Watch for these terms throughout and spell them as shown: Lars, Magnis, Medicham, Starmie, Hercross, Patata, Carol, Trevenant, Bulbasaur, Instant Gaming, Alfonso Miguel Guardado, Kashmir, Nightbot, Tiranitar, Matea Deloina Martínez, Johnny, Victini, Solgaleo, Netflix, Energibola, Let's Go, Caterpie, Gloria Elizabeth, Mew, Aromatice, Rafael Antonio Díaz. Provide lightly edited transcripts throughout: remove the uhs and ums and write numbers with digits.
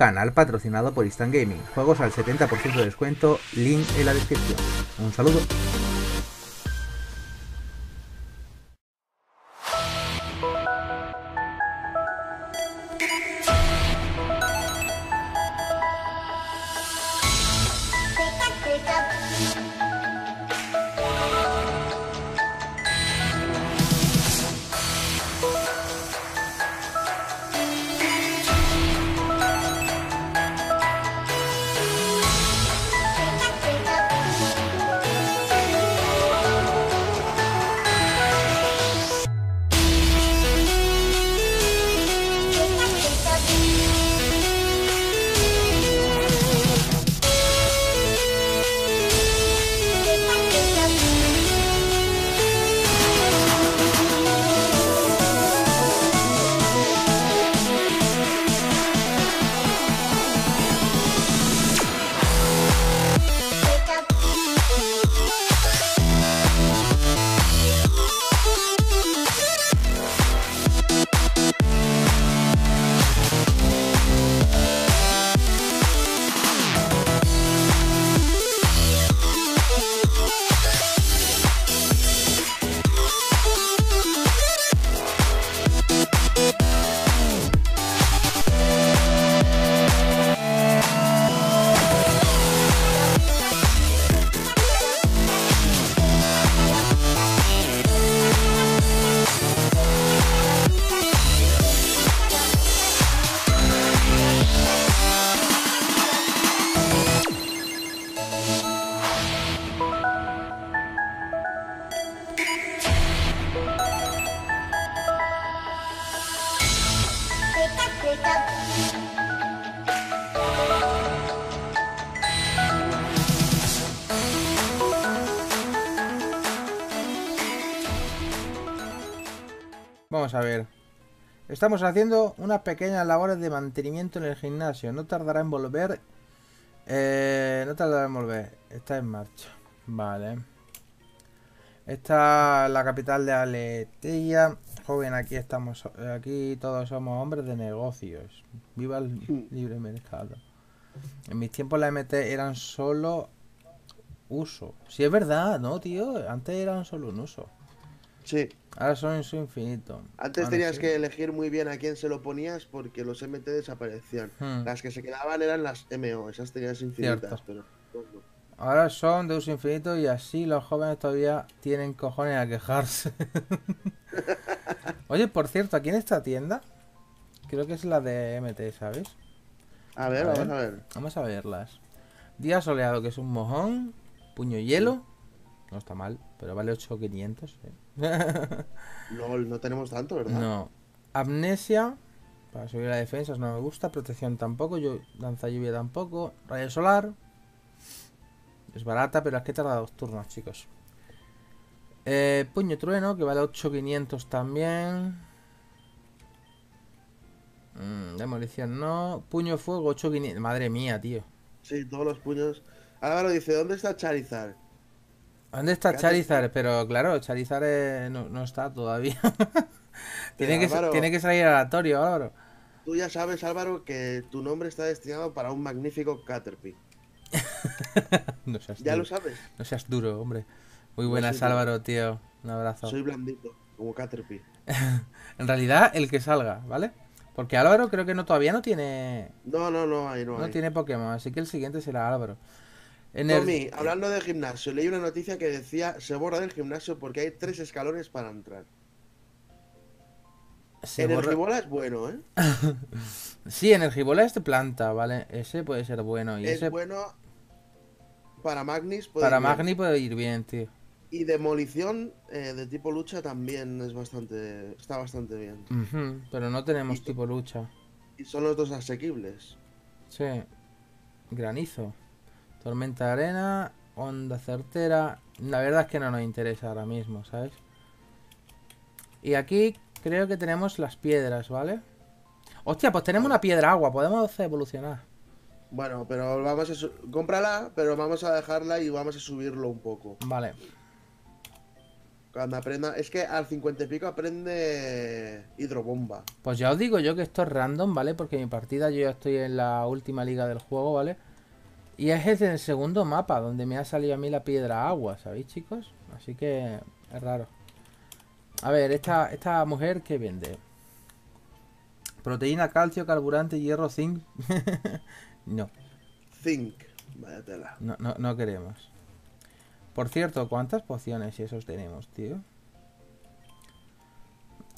Canal patrocinado por Instant Gaming. Juegos al 70% de descuento. Link en la descripción. Un saludo. Vamos a ver, estamos haciendo unas pequeñas labores de mantenimiento en el gimnasio, no tardará en volver, está en marcha, vale. Está la capital de Aletheia, joven, aquí estamos, aquí todos somos hombres de negocios, viva el libre mercado. En mis tiempos la MT eran solo uso, si es verdad, ¿no, tío? Antes eran solo un uso. Sí. Ahora son en su infinito. Antes tenías que elegir muy bien a quién se lo ponías porque los MT desaparecían. Las que se quedaban eran las MO, esas tenías infinitas, pero no. Ahora son de uso infinito y así los jóvenes todavía tienen cojones a quejarse. Oye, por cierto, aquí en esta tienda creo que es la de MT, ¿sabes? A ver, vamos a ver. Vamos a verlas. Día soleado, que es un mojón. Puño hielo. No está mal, pero vale 8.500, ¿eh? LOL, no tenemos tanto, ¿verdad? No. Amnesia, para subir la defensa, no me gusta. Protección tampoco, lanza lluvia tampoco. Rayo solar. Es barata, pero es que tarda dos turnos, chicos. Puño trueno, que vale 8.500 también. Demolición no. Puño fuego, 8.500. Madre mía, tío. Sí, todos los puños. Álvaro dice, ¿dónde está Charizard? ¿Dónde está Charizard? Pero claro, Charizard no está todavía. tiene que salir aleatorio, Álvaro. Tú ya sabes, Álvaro, que tu nombre está destinado para un magnífico Caterpie. No seas duro. Ya lo sabes. No seas duro, hombre. Muy buenas, Álvaro, tío. Un abrazo. Soy blandito, como Caterpie. En realidad, el que salga, ¿vale? Porque Álvaro creo que todavía no tiene... No tiene Pokémon, así que el siguiente será Álvaro. Tommy, hablando de gimnasio, leí una noticia que decía: se borra del gimnasio porque hay 3 escalones para entrar. Energibola es bueno, ¿eh? Sí, Energibola es de planta, ¿vale? Ese puede ser bueno. Y es bueno para Magnis. Para Magnis puede ir bien, tío. Y demolición de tipo lucha también es bastante... está bastante bien. Pero no tenemos tipo lucha. Y son los dos asequibles. Sí. Granizo. Tormenta de arena, onda certera. La verdad es que no nos interesa ahora mismo, ¿sabes? Y aquí creo que tenemos las piedras, ¿vale? Hostia, pues tenemos una piedra agua, podemos evolucionar. Bueno, pero vamos a... cómprala, pero vamos a dejarla y vamos a subirlo un poco. Vale. Cuando aprenda... Es que al 50 y pico aprende hidrobomba. Pues ya os digo yo que esto es random, ¿vale? Porque mi partida, yo ya estoy en la última liga del juego, ¿vale? Y es en el segundo mapa donde me ha salido a mí la piedra agua, ¿sabéis, chicos? Así que es raro. A ver, esta mujer que vende proteína, calcio, carburante, hierro, zinc. No. Zinc, vaya tela. No, no, no queremos. Por cierto, ¿cuántas pociones y esos tenemos, tío?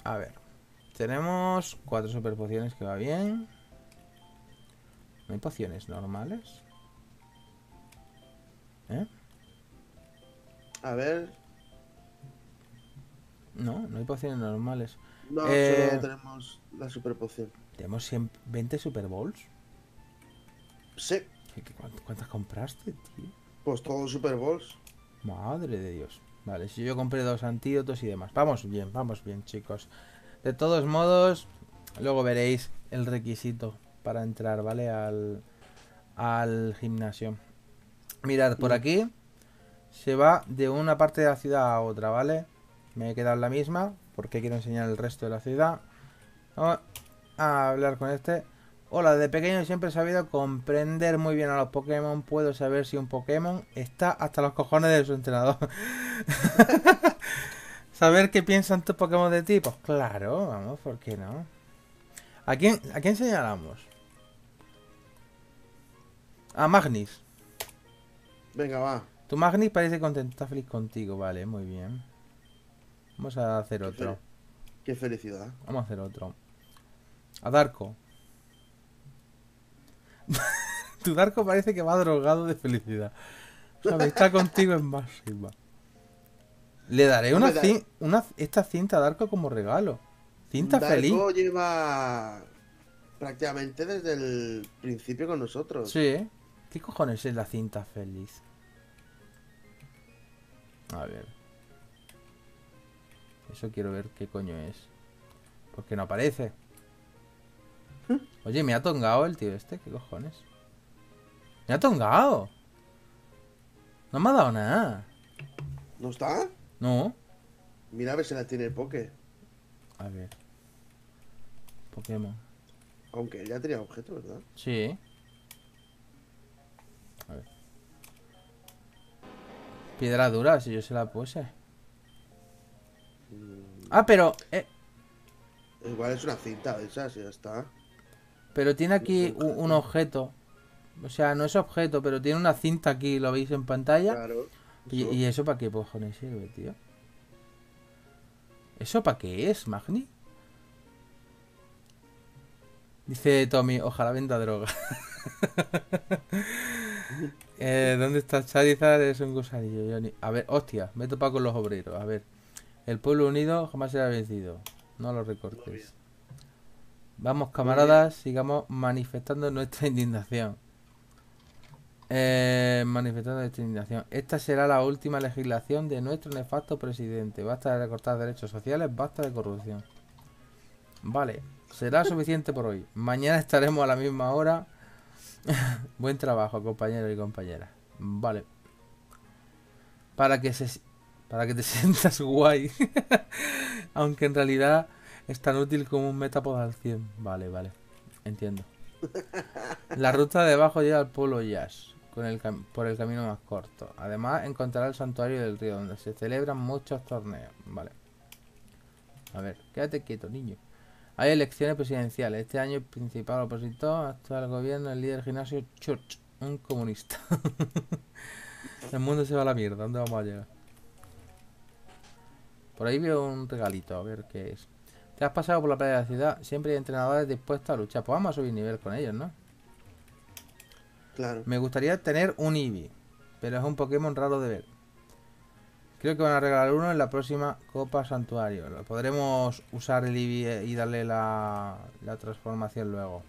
A ver. Tenemos 4 super pociones, que va bien. ¿No hay pociones normales? ¿Eh? A ver. No, no hay pociones normales. No, solo tenemos la super poción. ¿Tenemos 120 super balls? Sí. ¿Cuántas compraste, tío? Pues todos super balls. Madre de Dios. Vale, si yo compré 2 antídotos y demás. Vamos bien, chicos. De todos modos, luego veréis el requisito para entrar, ¿vale? Al gimnasio. Mirad, por aquí se va de una parte de la ciudad a otra, ¿vale? Me he quedado en la misma porque quiero enseñar el resto de la ciudad. Vamos a hablar con este. Hola, de pequeño siempre he sabido comprender muy bien a los Pokémon. Puedo saber si un Pokémon está hasta los cojones de su entrenador. Saber qué piensan tus Pokémon de ti. Pues claro, vamos, ¿por qué no? ¿A quién señalamos? A Magnis. Venga, va. Tu Magnis parece contento, está feliz contigo. Vale, muy bien. Vamos a hacer otro. Qué felicidad. Vamos a hacer otro. A Darko. Tu Darko parece que va drogado de felicidad. O sea, está contigo en máxima. Le daré esta cinta a Darko como regalo. Cinta Darko feliz. Darko lleva prácticamente desde el principio con nosotros. Sí. ¿Qué cojones es la cinta feliz? A ver. Eso quiero ver qué coño es. Porque no aparece. Oye, me ha tongado el tío este, ¿qué cojones? ¡Me ha tongado! No me ha dado nada. ¿No está? No. Mira a ver si la tiene el Poké. A ver. Pokémon. Aunque ya tenía objeto, ¿verdad? Sí. A ver. Piedra dura, si yo se la puse. Ah, pero... Igual es una cinta de esas y ya está. Pero tiene aquí un objeto. O sea, no es objeto, pero tiene una cinta aquí, lo veis en pantalla. Claro. ¿Y eso para qué cojones sirve, tío? ¿Eso para qué es, Magni? Dice Tommy, ojalá venda droga. ¿Dónde está Charizard? Es un gusanillo, Johnny. A ver, hostia, me he topado con los obreros. A ver, el pueblo unido jamás será vencido. No lo recortes. Vamos, camaradas, sigamos manifestando nuestra indignación. Manifestando nuestra indignación. Esta será la última legislación de nuestro nefasto presidente. Basta de recortar derechos sociales, basta de corrupción. Vale, será suficiente por hoy. Mañana estaremos a la misma hora. Buen trabajo, compañeros y compañeras. Vale. Para que te sientas guay. Aunque en realidad es tan útil como un metapod al 100. Vale, vale. Entiendo. La ruta de abajo llega al pueblo Jazz. Por el camino más corto. Además, encontrará el santuario del río, donde se celebran muchos torneos. Vale. A ver, quédate quieto, niño. Hay elecciones presidenciales. Este año el principal opositor actual gobierno, el líder gimnasio Church. Un comunista. El mundo se va a la mierda. ¿Dónde vamos a llegar? Por ahí veo un regalito, a ver qué es. Te has pasado por la playa de la ciudad, siempre hay entrenadores dispuestos a luchar. Pues vamos a subir nivel con ellos, ¿no? Claro. Me gustaría tener un Eevee, pero es un Pokémon raro de ver. Creo que van a regalar uno en la próxima Copa Santuario. Lo podremos usar el Eevee y darle la transformación luego.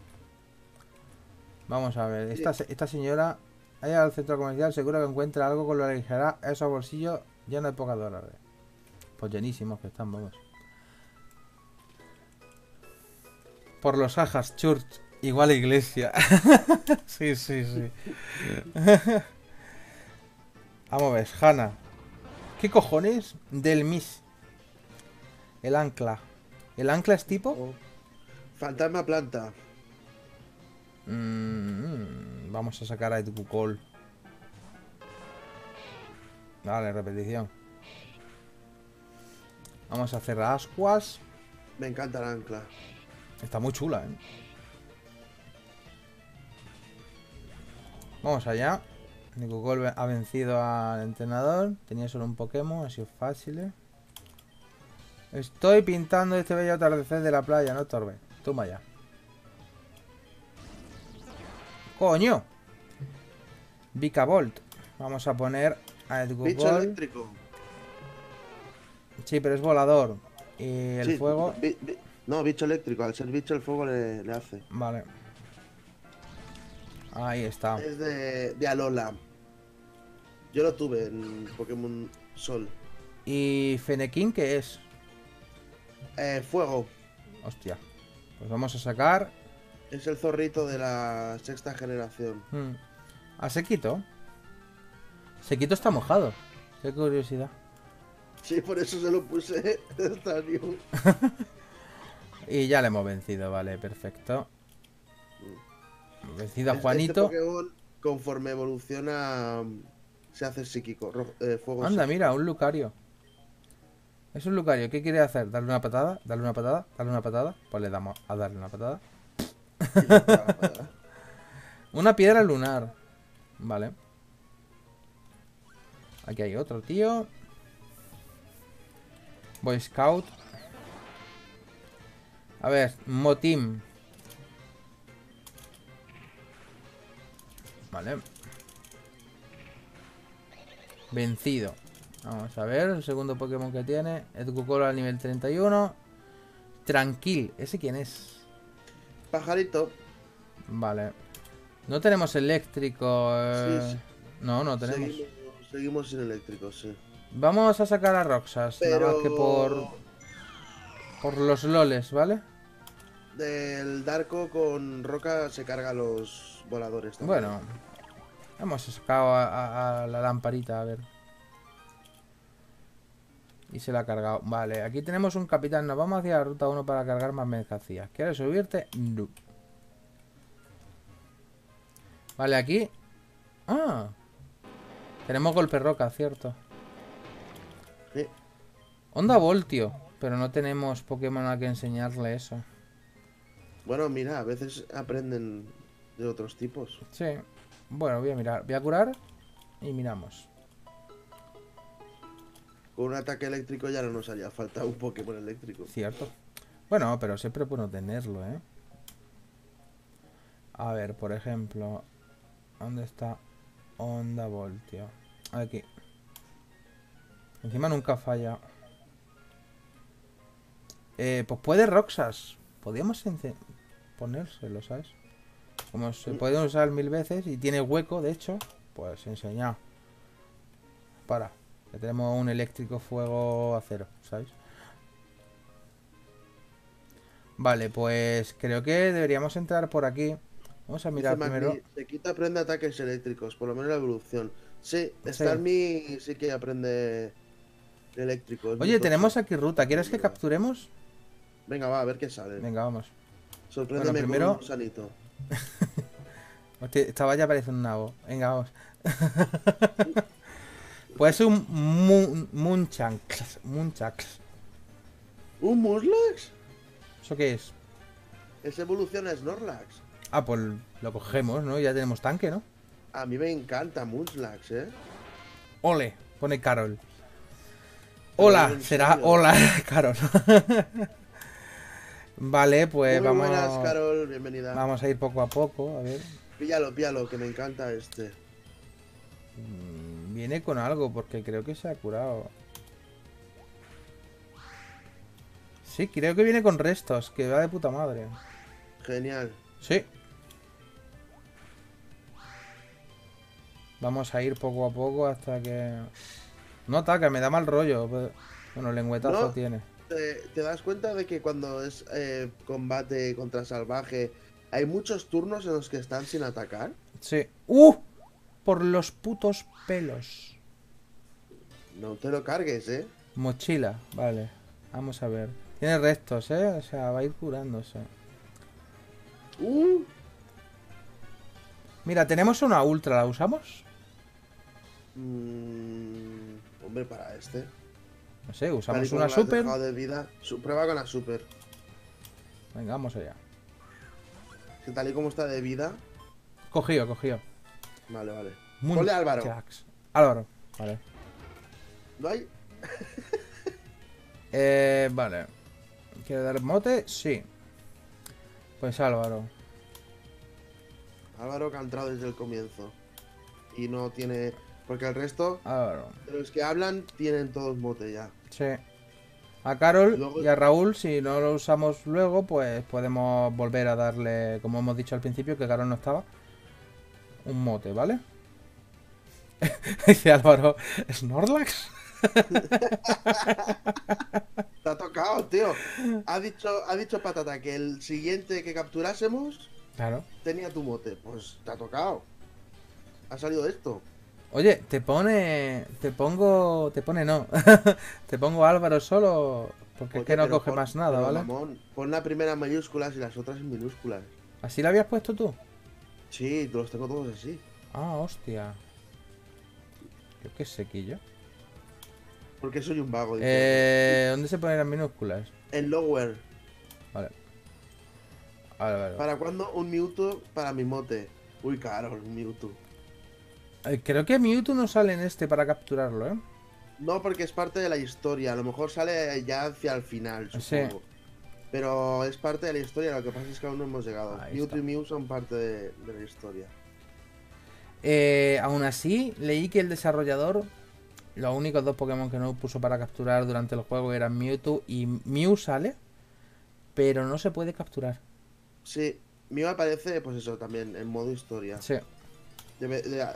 Vamos a ver, esta señora allá al centro comercial seguro que encuentra algo que lo alejará a esos bolsillos llenos de pocas dólares. Llenísimos que están, vamos. Por los ajas, Church, igual a iglesia. Sí, sí, sí. Vamos a ver, Hanna. ¿Qué cojones? Del Miss. El ancla. ¿El ancla es tipo? Oh. Fantasma planta. Vamos a sacar a Educol. Vale, repetición. Vamos a hacer ascuas. Me encanta el ancla. Está muy chula, ¿eh? Vamos allá. Google ha vencido al entrenador. Tenía solo un Pokémon, ha sido fácil. Estoy pintando este bello atardecer de la playa, no torbe. Toma ya. ¡Coño! Vikavolt. Vamos a poner a Google. Bicho eléctrico. Sí, pero es volador. Y el fuego. No, bicho eléctrico. Al ser bicho, el fuego le hace. Vale. Ahí está. Es de Alola. Yo lo tuve en Pokémon Sol. ¿Y Fennekin qué es? Fuego. Hostia. Pues vamos a sacar. Es el zorrito de la sexta generación. ¿A Sequito? Sequito está mojado. Qué curiosidad. Sí, por eso se lo puse. Y ya le hemos vencido, vale, perfecto. Vencido a Juanito. Este Pokémon, conforme evoluciona, se hace psíquico. Fuego. Anda, psíquico. Mira, un Lucario. Es un Lucario. ¿Qué quiere hacer? ¿Darle una patada? ¿Darle una patada? ¿Darle una patada? Pues le damos a darle una patada. Una piedra lunar. Vale. Aquí hay otro tío. Boy Scout. A ver, Motim. Vale. Vencido. Vamos a ver el segundo Pokémon que tiene. Educocola al nivel 31. Tranquil. ¿Ese quién es? Pajarito. Vale. No tenemos eléctrico. Sí. No, no tenemos. Seguimos sin eléctrico, sí. Vamos a sacar a Roxas. Pero... nada más que por los loles, ¿vale? Del Darko con Roca se carga los... voladores también. Bueno, hemos sacado a la lamparita, a ver. Y se la ha cargado. Vale, aquí tenemos un capitán. Nos vamos hacia la ruta 1 para cargar más mercancías. ¿Quieres subirte? No. Vale, aquí. Ah, tenemos golpe roca, cierto. Sí. Onda voltio. Pero no tenemos Pokémon a que enseñarle eso. Bueno, mira, a veces aprenden... de otros tipos. Sí. Bueno, voy a mirar. Voy a curar. Y miramos. Con un ataque eléctrico ya no nos haría falta un Pokémon eléctrico. Cierto. Bueno, pero siempre es bueno tenerlo, ¿eh? A ver, por ejemplo. ¿Dónde está Onda Voltio? Aquí. Encima nunca falla. Pues puede Roxas. Podríamos ponérselo, ¿sabes? Como se puede usar 1000 veces y tiene hueco, de hecho, pues enseñado. Para, ya tenemos un eléctrico, fuego, acero, ¿sabes? Vale, pues creo que deberíamos entrar por aquí. Vamos a mirar primero. Sequito aprende ataques eléctricos, por lo menos la evolución. Sí, Starmie sí que aprende eléctricos. Oye, tenemos aquí ruta, ¿quieres que capturemos? Venga, va, a ver qué sale. Venga, vamos. Sorpréndeme primero. Un salito. Hostia, esta valla parece un nabo. Venga, vamos. Pues un Munchax. ¿Un Muzlax? ¿Eso qué es? Esa evolución es Norlax. Ah, pues lo cogemos, ¿no? Ya tenemos tanque, ¿no? A mí me encanta Muzlax, ¿eh? Ole, pone Carol. Hola, será hola, Carol. Vale, pues muy vamos. Buenas, Carol, bienvenida. Vamos a ir poco a poco, a ver. Píllalo, píllalo, que me encanta este. Viene con algo, porque creo que se ha curado. Sí, creo que viene con restos, que va de puta madre. Genial. Sí. Vamos a ir poco a poco hasta que... no ataca, me da mal rollo. Bueno, lengüetazo no tiene. ¿Te das cuenta de que cuando es combate contra salvaje hay muchos turnos en los que están sin atacar? Sí. ¡Uh! Por los putos pelos. No te lo cargues, ¿eh? Mochila, vale. Vamos a ver. Tiene restos, ¿eh? O sea, va a ir curándose. Mira, tenemos una ultra. ¿La usamos? Hombre, para este. No sé, usamos una super. De vida, prueba con la super. Venga, vamos allá. Que tal y como está de vida. Cogido, cogido. Vale, vale. Ponle Álvaro. Cracks. Álvaro, vale. ¿No hay? Vale. ¿Quiere dar mote? Sí. Pues Álvaro. Álvaro que ha entrado desde el comienzo. Y no tiene... Porque el resto... Álvaro. De los que hablan tienen todos mote ya. Sí. A Carol luego... y a Raúl, si no lo usamos luego, pues podemos volver a darle, como hemos dicho al principio, que Carol no estaba, un mote, ¿vale? Dice Álvaro, ¿Snorlax? Te ha tocado, tío. Ha dicho Patata que el siguiente que capturásemos, claro, tenía tu mote. Pues te ha tocado. Ha salido esto. Oye, te pongo Álvaro solo porque es que no coge más nada, ¿vale? Mamón, pon la primera en mayúsculas y las otras en minúsculas. ¿Así la habías puesto tú? Sí, los tengo todos así. Ah, hostia. Yo qué sequillo. Porque soy un vago. ¿Dónde se ponen las minúsculas? En lower. Vale. Álvaro. ¿Para cuándo un Mewtwo para mi mote? Uy, caro, un Mewtwo. Creo que Mewtwo no sale en este para capturarlo, ¿eh? No, porque es parte de la historia. A lo mejor sale ya hacia el final, supongo. Sí. Pero es parte de la historia. Lo que pasa es que aún no hemos llegado. Ahí Mewtwo está. Y Mew son parte de la historia. Aún así, leí que el desarrollador... Los únicos dos Pokémon que no puso para capturar durante el juego eran Mewtwo y Mew sale. Pero no se puede capturar. Sí. Mew aparece, pues eso, también en modo historia. Sí.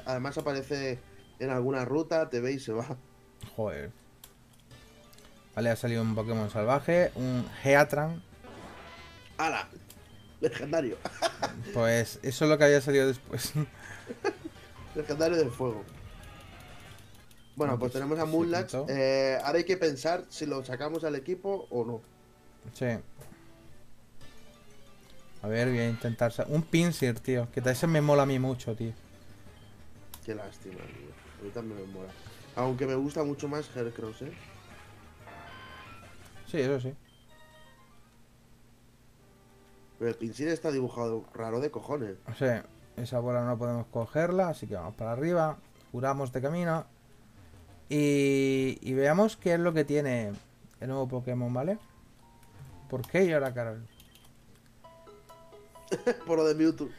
Además aparece en alguna ruta, te ve y se va. Joder. Vale, ha salido un Pokémon salvaje, un Heatran. ¡Hala! Legendario. Pues eso es lo que había salido después. Legendario del fuego. Bueno, no, pues tenemos a Muzlax. Ahora hay que pensar si lo sacamos al equipo o no. Sí. A ver, voy a intentar... Un Pinsir, tío. Que ese me mola a mí mucho, tío. Qué lástima, tío. A mí también me mola. Aunque me gusta mucho más Hercross, ¿eh? Sí, eso sí. Pero el Pinsir está dibujado raro de cojones. O sea, esa bola no podemos cogerla, así que vamos para arriba. Curamos de camino. Y veamos qué es lo que tiene el nuevo Pokémon, ¿vale? ¿Por qué llora Carol? Por lo de Mewtwo.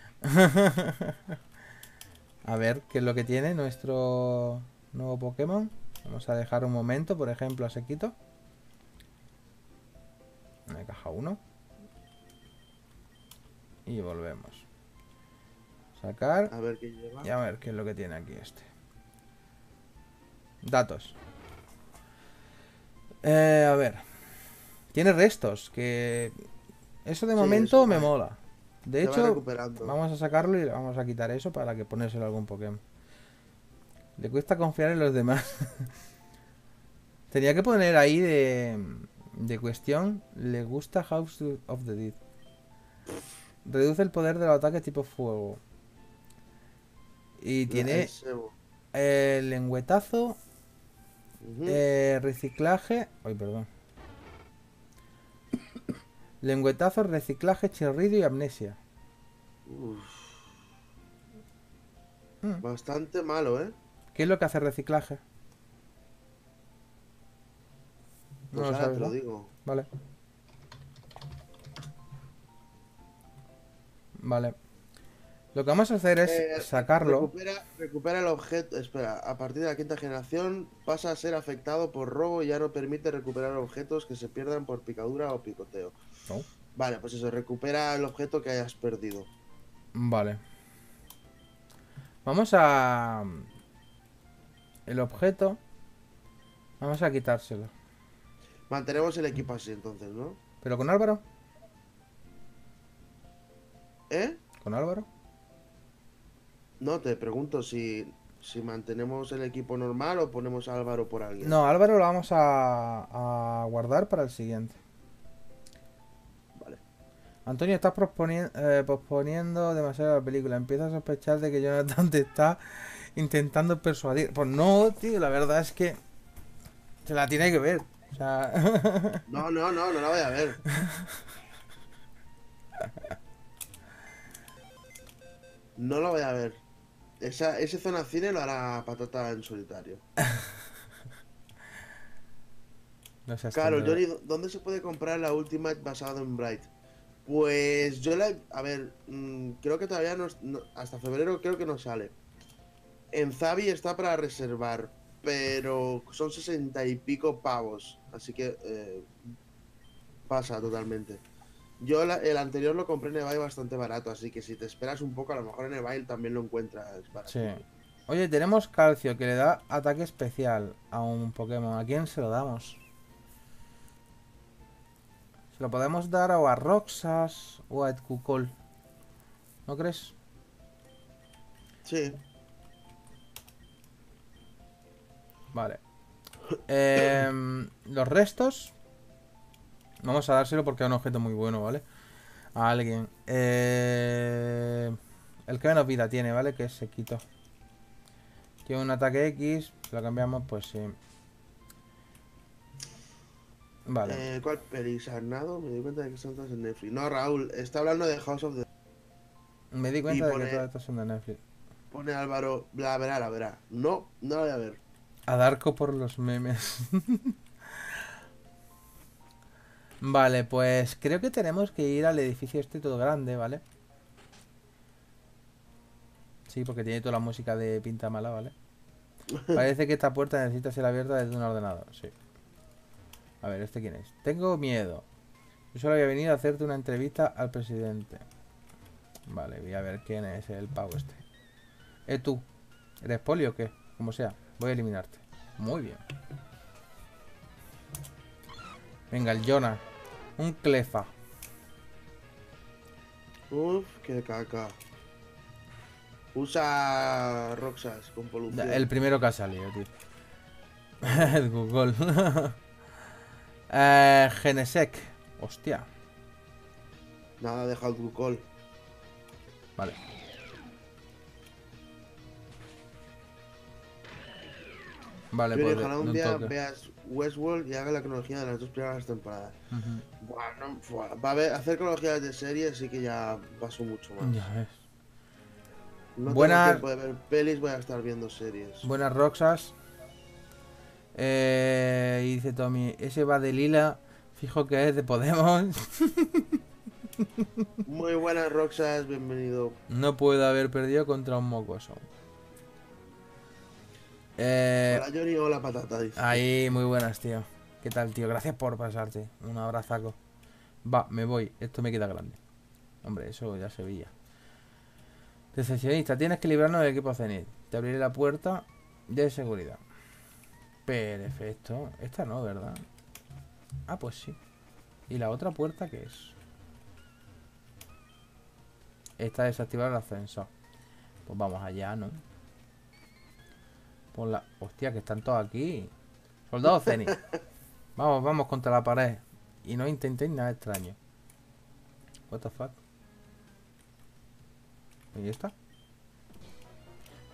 A ver qué es lo que tiene nuestro nuevo Pokémon. Vamos a dejar un momento, por ejemplo, a Sequito. Una caja 1. Y volvemos. Sacar. A ver qué lleva. Y a ver qué es lo que tiene aquí este. Datos. A ver. Tiene restos, que... Eso de momento me mola. De hecho, vamos a sacarlo y vamos a quitar eso para que ponérselo a algún Pokémon. Le cuesta confiar en los demás. Tenía que poner ahí de cuestión. Le gusta House of the Dead. Reduce el poder de los ataques tipo fuego. Y tiene el lengüetazo. Reciclaje. Ay, perdón. Lengüetazo, reciclaje, chirrido y amnesia. Uf. Bastante malo, ¿eh? ¿Qué es lo que hace reciclaje? Pues no lo sabes, te lo digo. Vale. Vale. Lo que vamos a hacer es sacarlo. Recupera el objeto. Espera, a partir de la quinta generación pasa a ser afectado por robo y ya no permite recuperar objetos que se pierdan por picadura o picoteo. Oh. Vale, pues eso, recupera el objeto que hayas perdido. Vale. Vamos a... El objeto. Vamos a quitárselo. Mantenemos el equipo así entonces, ¿no? ¿Pero con Álvaro? ¿Eh? ¿Con Álvaro? No, te pregunto si Si mantenemos el equipo normal o ponemos a Álvaro por alguien. No, Álvaro lo vamos a guardar para el siguiente. Vale. Antonio, estás posponiendo demasiado la película. Empieza a sospechar de que Jonathan te está intentando persuadir. Pues no, tío, la verdad es que se la tiene que ver. O sea... No la voy a ver. No la voy a ver. Ese zona cine lo hará Patata en solitario. No seas Carol, Johnny, ¿dónde se puede comprar la Ultimate basada en Bright? Pues yo la... A ver, creo que todavía no... Hasta febrero creo que no sale. En Zavi está para reservar, pero son 60 y pico pavos. Así que pasa totalmente. Yo el anterior lo compré en eBay bastante barato, así que si te esperas un poco, a lo mejor en eBay también lo encuentras barato. Sí. Oye, tenemos Calcio, que le da ataque especial a un Pokémon. ¿A quién se lo damos? Se lo podemos dar o a Roxas o a Edcucol. ¿No crees? Sí. Vale. Los restos... Vamos a dárselo porque es un objeto muy bueno, ¿vale? A alguien. El que menos vida tiene, ¿vale? Que es Sequito. Tiene un ataque X. Lo cambiamos, pues sí. Vale. ¿Cuál peli? ¿Sarnado? Me di cuenta de que son todas en Netflix. No, Raúl. Está hablando de House of the... Me di cuenta de que todas estas son de Netflix. Pone Álvaro... La verá. No la voy a ver. A Darko por los memes. Vale, pues creo que tenemos que ir al edificio este todo grande, ¿vale? Sí, porque tiene toda la música de pinta mala, ¿vale? Parece que esta puerta necesita ser abierta desde un ordenador, sí. A ver, ¿este quién es? Tengo miedo. Yo solo había venido a hacerte una entrevista al presidente. Vale, voy a ver quién es el pavo este. Tú. ¿Eres poli o qué? Como sea, voy a eliminarte. Muy bien. Venga, el Jonah. Un Clefa. Uf, qué caca. Usa Roxas con polución. El primero que ha salido, tío. El Google. Genesec. Hostia. Nada, deja el Google. Vale. Vale, pues ojalá un día veas Westworld y haga la cronología de las dos primeras temporadas. Bueno, va a hacer cronologías de series, así que ya pasó mucho más. Ya ves. No tengo tiempo de ver pelis, voy a estar viendo series. Buenas Roxas. Y dice Tommy, ese va de lila, fijo que es de Podemos. Muy buenas Roxas, bienvenido. No puedo haber perdido contra un mocoso. Hola Johnny, hola Patata. Dice. Ahí, muy buenas, tío. ¿Qué tal, tío? Gracias por pasarte. Un abrazaco. Va, me voy. Esto me queda grande. Hombre, eso ya se veía. Decepcionista, tienes que librarnos del equipo Zenith. Te abriré la puerta de seguridad. Perfecto. Esta no, ¿verdad? Ah, pues sí. ¿Y la otra puerta qué es? Está desactivado el ascensor. Pues vamos allá, ¿no? Hola. Hostia, que están todos aquí. Soldado Zenith. Vamos contra la pared. Y no intentéis nada extraño. What the fuck. ¿Y esta?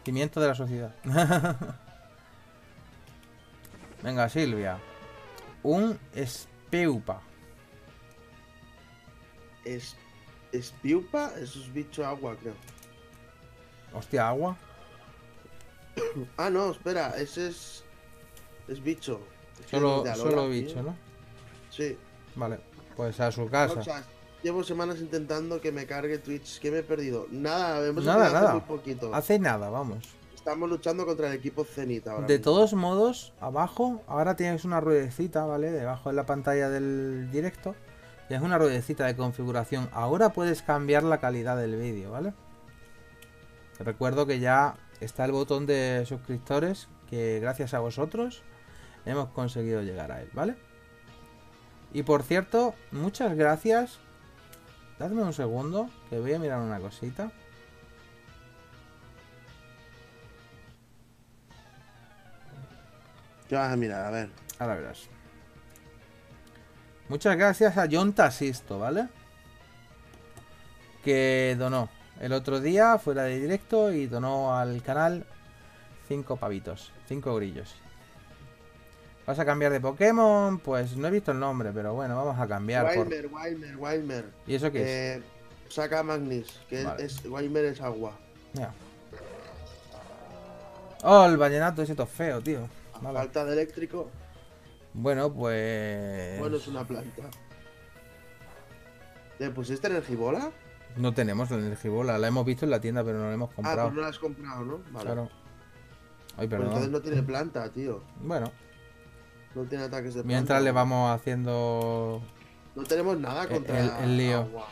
Cimiento de la sociedad. Venga, Silvia. Un Spewpa. ¿Spewpa? Esos bichos agua, creo. Hostia, agua. Ah, no, espera, ese es... Es bicho. Solo bicho, ¿no? Sí. Vale, pues a su casa. Roxas, llevo semanas intentando que me cargue Twitch. ¿Qué me he perdido? Nada, hemos nada. Hace muy poquito. Hace nada, vamos. Estamos luchando contra el equipo Zenith ahora. De todos modos, abajo, ahora tienes una ruedecita, ¿vale? Debajo de la pantalla del directo. Tienes una ruedecita de configuración. Ahora puedes cambiar la calidad del vídeo, ¿vale? Te recuerdo que ya... Está el botón de suscriptores, que gracias a vosotros hemos conseguido llegar a él, ¿vale? Y por cierto, muchas gracias. Dadme un segundo, que voy a mirar una cosita. Ya vas a mirar, a ver. Ahora verás. Muchas gracias a John Tasisto, ¿vale? Que donó el otro día, fuera de directo, y donó al canal 5 pavitos, 5 grillos. ¿Vas a cambiar de Pokémon? Pues no he visto el nombre, pero bueno, vamos a cambiar. Wilmer, por... Wilmer. ¿Y eso qué es? Saca Magnis, que vale. Wilmer es agua. Ya. Oh, el vallenato ese todo feo, tío. Vale. Falta de eléctrico. Bueno, pues... Bueno, es una planta. ¿Le pusiste Energibola? No tenemos la Energibola, la hemos visto en la tienda, pero no la hemos comprado. Ah, pues no la has comprado, ¿no? Vale. Claro. Ay, perdón. Pues entonces no tiene planta, tío. Bueno. No tiene ataques de planta. Mientras le vamos haciendo... No tenemos nada contra el lío. Agua.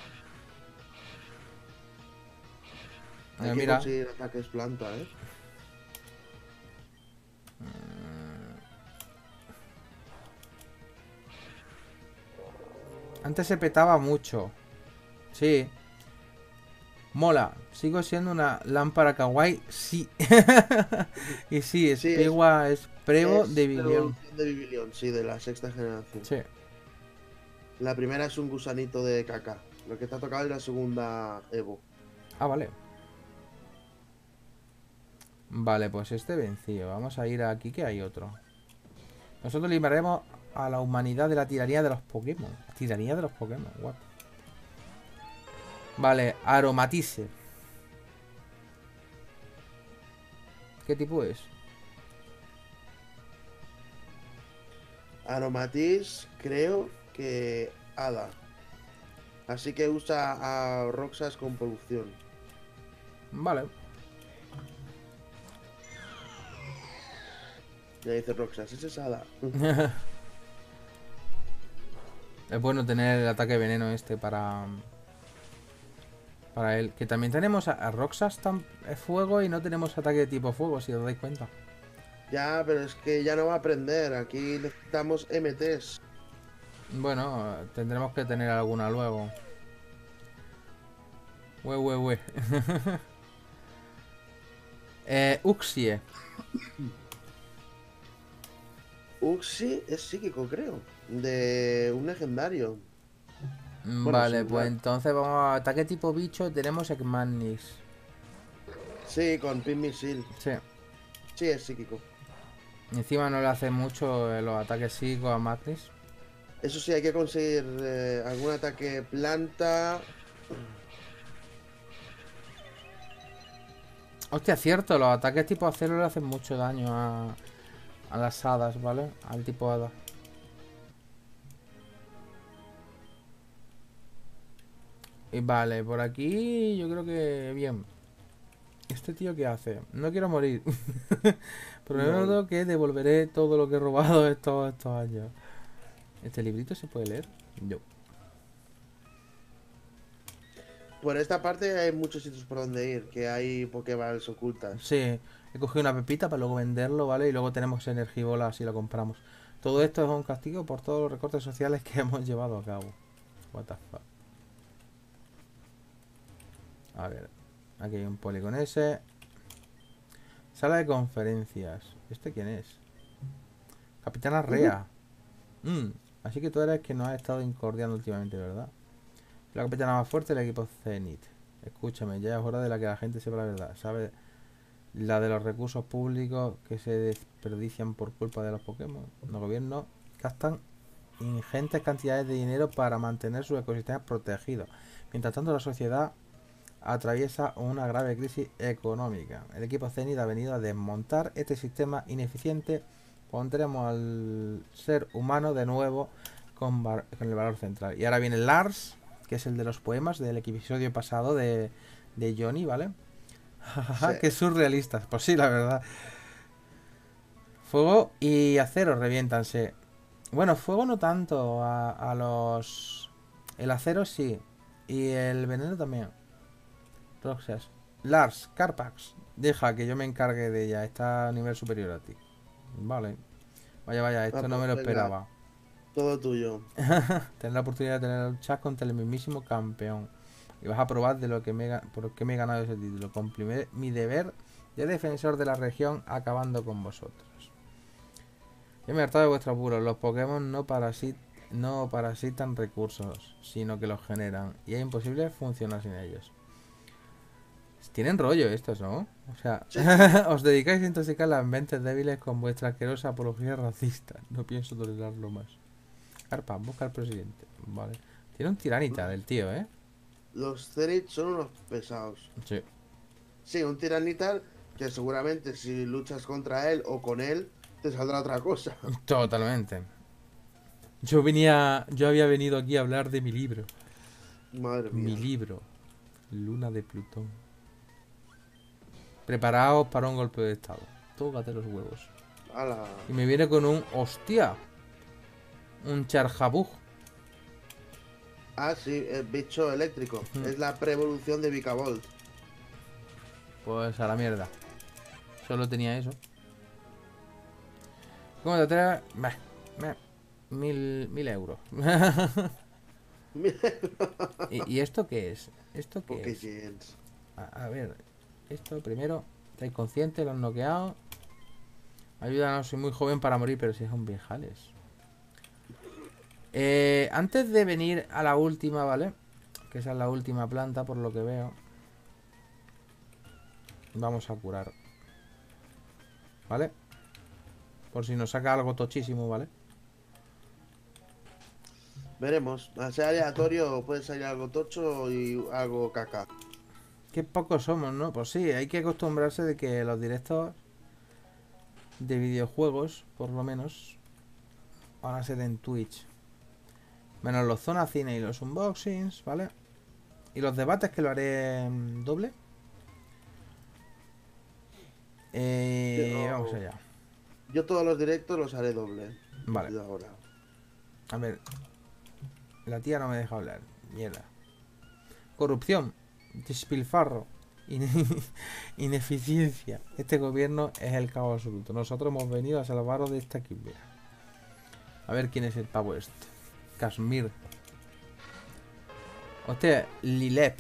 Hay que conseguir ataques planta, ¿eh? Antes se petaba mucho. Sí. Mola. Sigo siendo una lámpara kawaii. Sí. Y sí, sí Spewpa es prego de Bibilión. De Bibilión, sí, de la sexta generación. Sí. La primera es un gusanito de caca. Lo que te ha tocado es la segunda Evo. Ah, vale. Vale, pues este vencido. Vamos a ir aquí que hay otro. Nosotros liberaremos a la humanidad de la tiranía de los Pokémon. Tiranía de los Pokémon, guapo. Vale, Aromatice. ¿Qué tipo es? Aromatice, creo que hada. Así que usa a Roxas con producción. Vale. Ya dice Roxas, ese es hada. Es bueno tener el ataque de veneno este para él. Que también tenemos a Roxas fuego y no tenemos ataque de tipo fuego, si os dais cuenta. Ya, pero es que ya no va a aprender. Aquí necesitamos MTs. Bueno, tendremos que tener alguna luego. Uxie. Uxie es psíquico, creo. De un legendario. Bueno, vale, pues entonces vamos a ataque tipo bicho. Tenemos a Magnis. Sí, con Pin Misil. Sí. Sí, es psíquico. Encima no le hace mucho los ataques psíquicos a Magnis. Eso sí, hay que conseguir algún ataque planta. Hostia, cierto, los ataques tipo acero le hacen mucho daño a las hadas, ¿vale? Al tipo hada. Y vale, por aquí yo creo que bien. ¿Este tío qué hace? No quiero morir. Prometo que devolveré todo lo que he robado estos años. ¿Este librito se puede leer? Yo. Por esta parte hay muchos sitios por donde ir, que hay Pokéballs ocultas. Sí, he cogido una pepita para luego venderlo, ¿vale? Y luego tenemos Energibola si lo compramos. Todo esto es un castigo por todos los recortes sociales que hemos llevado a cabo. What the fuck. A ver, aquí hay un poli con ese. Sala de conferencias. ¿Este quién es? Capitana Rea. Así que tú eres que nos has estado incordiando últimamente, ¿verdad? La capitana más fuerte del equipo Zenith. Escúchame, ya es hora de la que la gente sepa la verdad. ¿Sabes? La de los recursos públicos que se desperdician por culpa de los Pokémon. Los gobiernos gastan ingentes cantidades de dinero para mantener sus ecosistemas protegidos. Mientras tanto, la sociedad atraviesa una grave crisis económica. El equipo Zenith ha venido a desmontar este sistema ineficiente. Pondremos al ser humano de nuevo con el valor central. Y ahora viene Lars, que es el de los poemas del episodio pasado de Johnny, ¿vale? Sí. Que surrealistas. Pues sí, la verdad. Fuego y acero reviéntanse. Bueno, fuego no tanto. A los... El acero sí. Y el veneno también. Roxas. Lars, Carpax. Deja que yo me encargue de ella. Está a nivel superior a ti. Vale. Vaya, vaya, esto no me lo esperaba. Todo tuyo. Tener la oportunidad de tener el chat contra el mismísimo campeón. Y vas a probar de lo que por qué me he ganado ese título. Cumpliré mi deber de defensor de la región acabando con vosotros. Yo me he hartado de vuestro apuro. Los Pokémon no parasitan recursos, sino que los generan. Y es imposible funcionar sin ellos. Tienen rollo estos, ¿no? O sea, sí. Os dedicáis a intoxicar las mentes débiles con vuestra asquerosa apología racista. No pienso tolerarlo más. Carpa, busca al presidente. Vale. Tiene un tiranita del tío, ¿eh? Los Cerit son unos pesados. Sí. Sí, un tiranitar que seguramente si luchas contra él o con él, te saldrá otra cosa. Totalmente. Yo había venido aquí a hablar de mi libro. Madre mía. Mi libro. Luna de Plutón. Preparaos para un golpe de estado. Tócate los huevos. Ala. Y me viene con un... ¡Hostia! Un Charjabug. Ah, sí, el bicho eléctrico. Es la pre-evolución de Vikavolt. Pues a la mierda. Solo tenía eso. ¿Cómo te atreves? Mil euros. ¿Y esto qué es? ¿Esto qué es? A ver, esto primero. ¿Estáis conscientes? ¿Lo han noqueado? Ayúdanos, soy muy joven para morir, pero si son viejales. Antes de venir a la última, ¿vale? Que esa es la última planta, por lo que veo. Vamos a curar. ¿Vale? Por si nos saca algo tochísimo, ¿vale? Veremos. A ser aleatorio puede salir algo tocho y algo caca. Qué pocos somos, ¿no? Pues sí, hay que acostumbrarse de que los directos de videojuegos, por lo menos, van a ser en Twitch. Menos los zonas cine y los unboxings, ¿vale? Y los debates que lo haré doble. Vamos allá. Yo todos los directos los haré doble. Vale. Ahora. A ver. La tía no me deja hablar. Mierda. Corrupción. Despilfarro. Ineficiencia. Este gobierno es el caos absoluto. Nosotros hemos venido a salvaros de esta quimera. A ver quién es el pavo este. Kashmir. Hostia, Lileep.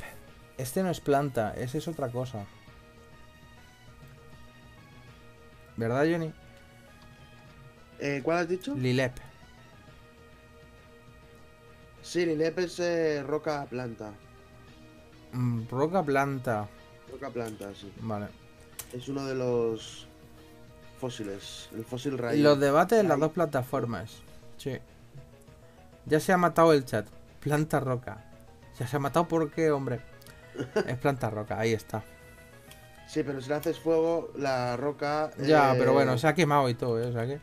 Este no es planta, ese es otra cosa. ¿Verdad, Johnny? ¿Cuál has dicho? Lileep. Sí, Lileep es roca planta. Roca planta. Roca planta, sí. Vale. Es uno de los fósiles. El fósil raíz. Los debates en las dos plataformas. Sí. Ya se ha matado el chat. Planta roca. Ya se ha matado, ¿por qué, hombre? Es planta roca, ahí está. Sí, pero si le haces fuego, la roca... Ya, pero bueno, se ha quemado y todo, ¿eh? O sea que...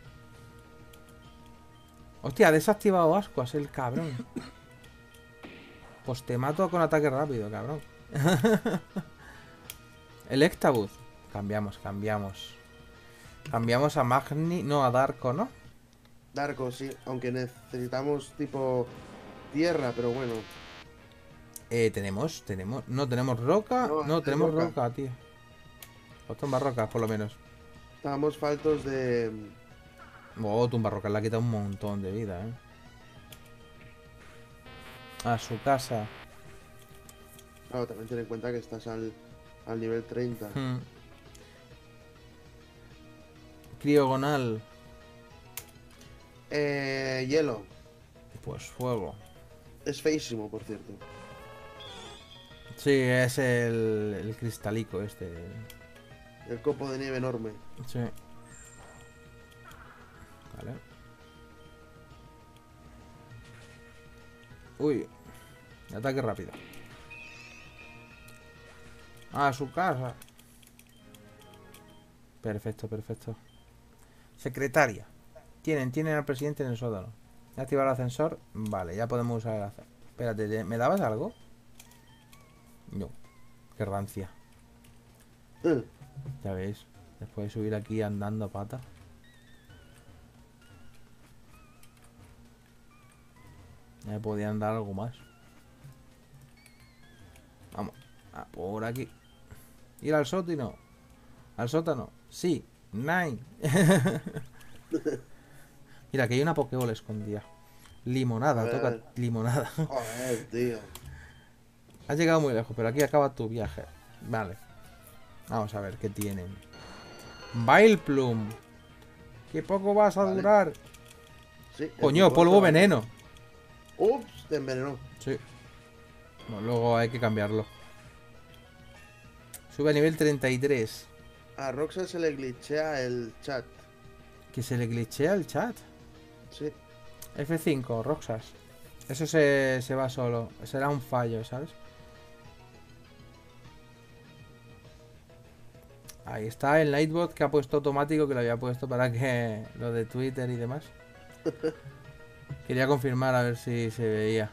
Hostia, ha desactivado ascuas el cabrón. Pues te mato con ataque rápido, cabrón. El Electabuzz. Cambiamos a Magni... No, a Darko, ¿no? Darko, sí, aunque necesitamos tipo tierra, pero bueno. No tenemos roca. No tenemos roca, tío. O tumba rocas, por lo menos. Estamos faltos de... Oh, tumba rocas, le ha quitado un montón de vida, eh. A su casa. Claro, también ten en cuenta que estás al nivel 30. Criogonal. Hielo. Pues fuego. Es feísimo, por cierto. Sí, es el cristalico este. El copo de nieve enorme. Sí. Vale. Uy. Ataque rápido. A su casa. Perfecto, perfecto. Secretaria. Tienen al presidente en el sótano. He activado el ascensor. Vale, ya podemos usar el ascensor. Espérate, ¿me dabas algo? No. Qué rancia. Ya veis. Después de subir aquí andando a pata. Me podían dar algo más. Vamos. A por aquí. Ir al sótano. Al sótano. Sí. Nine. Mira, que hay una Pokébola escondida. Limonada, toca limonada. Joder, tío. Has llegado muy lejos, pero aquí acaba tu viaje. Vale. Vamos a ver qué tienen. Bile Plum. Que poco vas a durar. Sí, coño, polvo veneno. Ups, te envenenó. Sí. No, luego hay que cambiarlo. Sube a nivel 33. A Roxas se le glitchea el chat. ¿Que se le glitchea el chat? Sí. F5, Roxas. Eso se va solo. Será un fallo, ¿sabes? Ahí está el Nightbot que ha puesto automático, que lo había puesto para que lo de Twitter y demás. Quería confirmar a ver si se veía.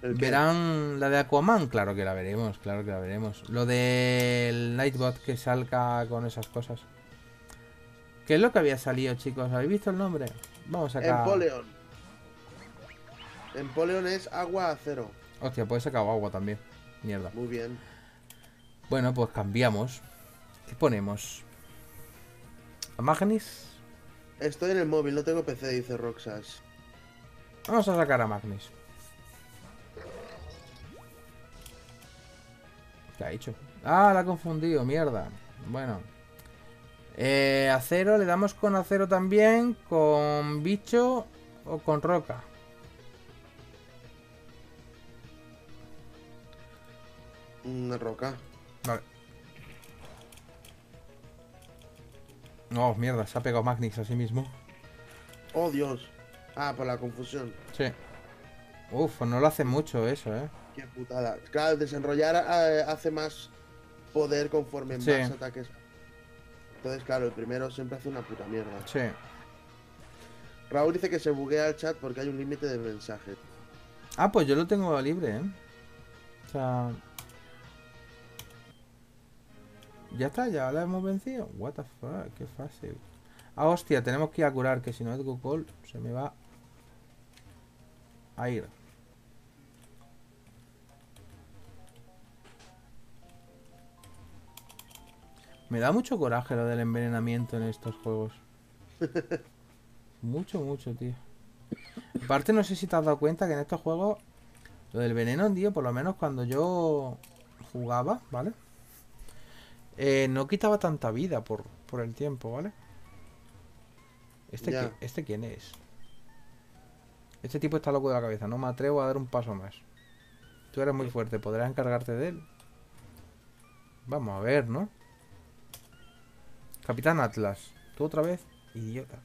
¿Verán la de Aquaman? Claro que la veremos, claro que la veremos. Lo del Nightbot que salga con esas cosas. ¿Qué es lo que había salido, chicos? ¿Habéis visto el nombre? Vamos acá. Empoleon. Empoleon es agua acero. Hostia, puede sacar agua también. Mierda. Muy bien. Bueno, pues cambiamos. ¿Qué ponemos? ¿A Magnis? Estoy en el móvil, no tengo PC, dice Roxas. Vamos a sacar a Magnis. ¿Qué ha hecho? Ah, la ha confundido, mierda. Bueno. Acero, le damos con acero también, con bicho o con roca. Una roca. Vale. Oh, mierda, se ha pegado Magnis a sí mismo. Oh, Dios. Ah, por la confusión. Sí. Uf, no lo hace mucho eso, Qué putada. Claro, desenrollar hace más poder conforme más ataques. Entonces, claro, el primero siempre hace una puta mierda. Sí. Raúl dice que se buguea el chat porque hay un límite de mensajes. Ah, pues yo lo tengo libre, O sea... Ya está, ya la hemos vencido. What the fuck, qué fácil. Ah, hostia, tenemos que ir a curar, que si no el Google se me va a ir. Me da mucho coraje lo del envenenamiento en estos juegos. Mucho, mucho, tío. Aparte no sé si te has dado cuenta que en estos juegos lo del veneno, tío, por lo menos cuando yo jugaba, ¿vale? No quitaba tanta vida por el tiempo, ¿vale? ¿Este quién es? Este tipo está loco de la cabeza. No me atrevo a dar un paso más. Tú eres muy fuerte, podrás encargarte de él. Vamos a ver, ¿no? Capitán Atlas. Tú otra vez, idiota.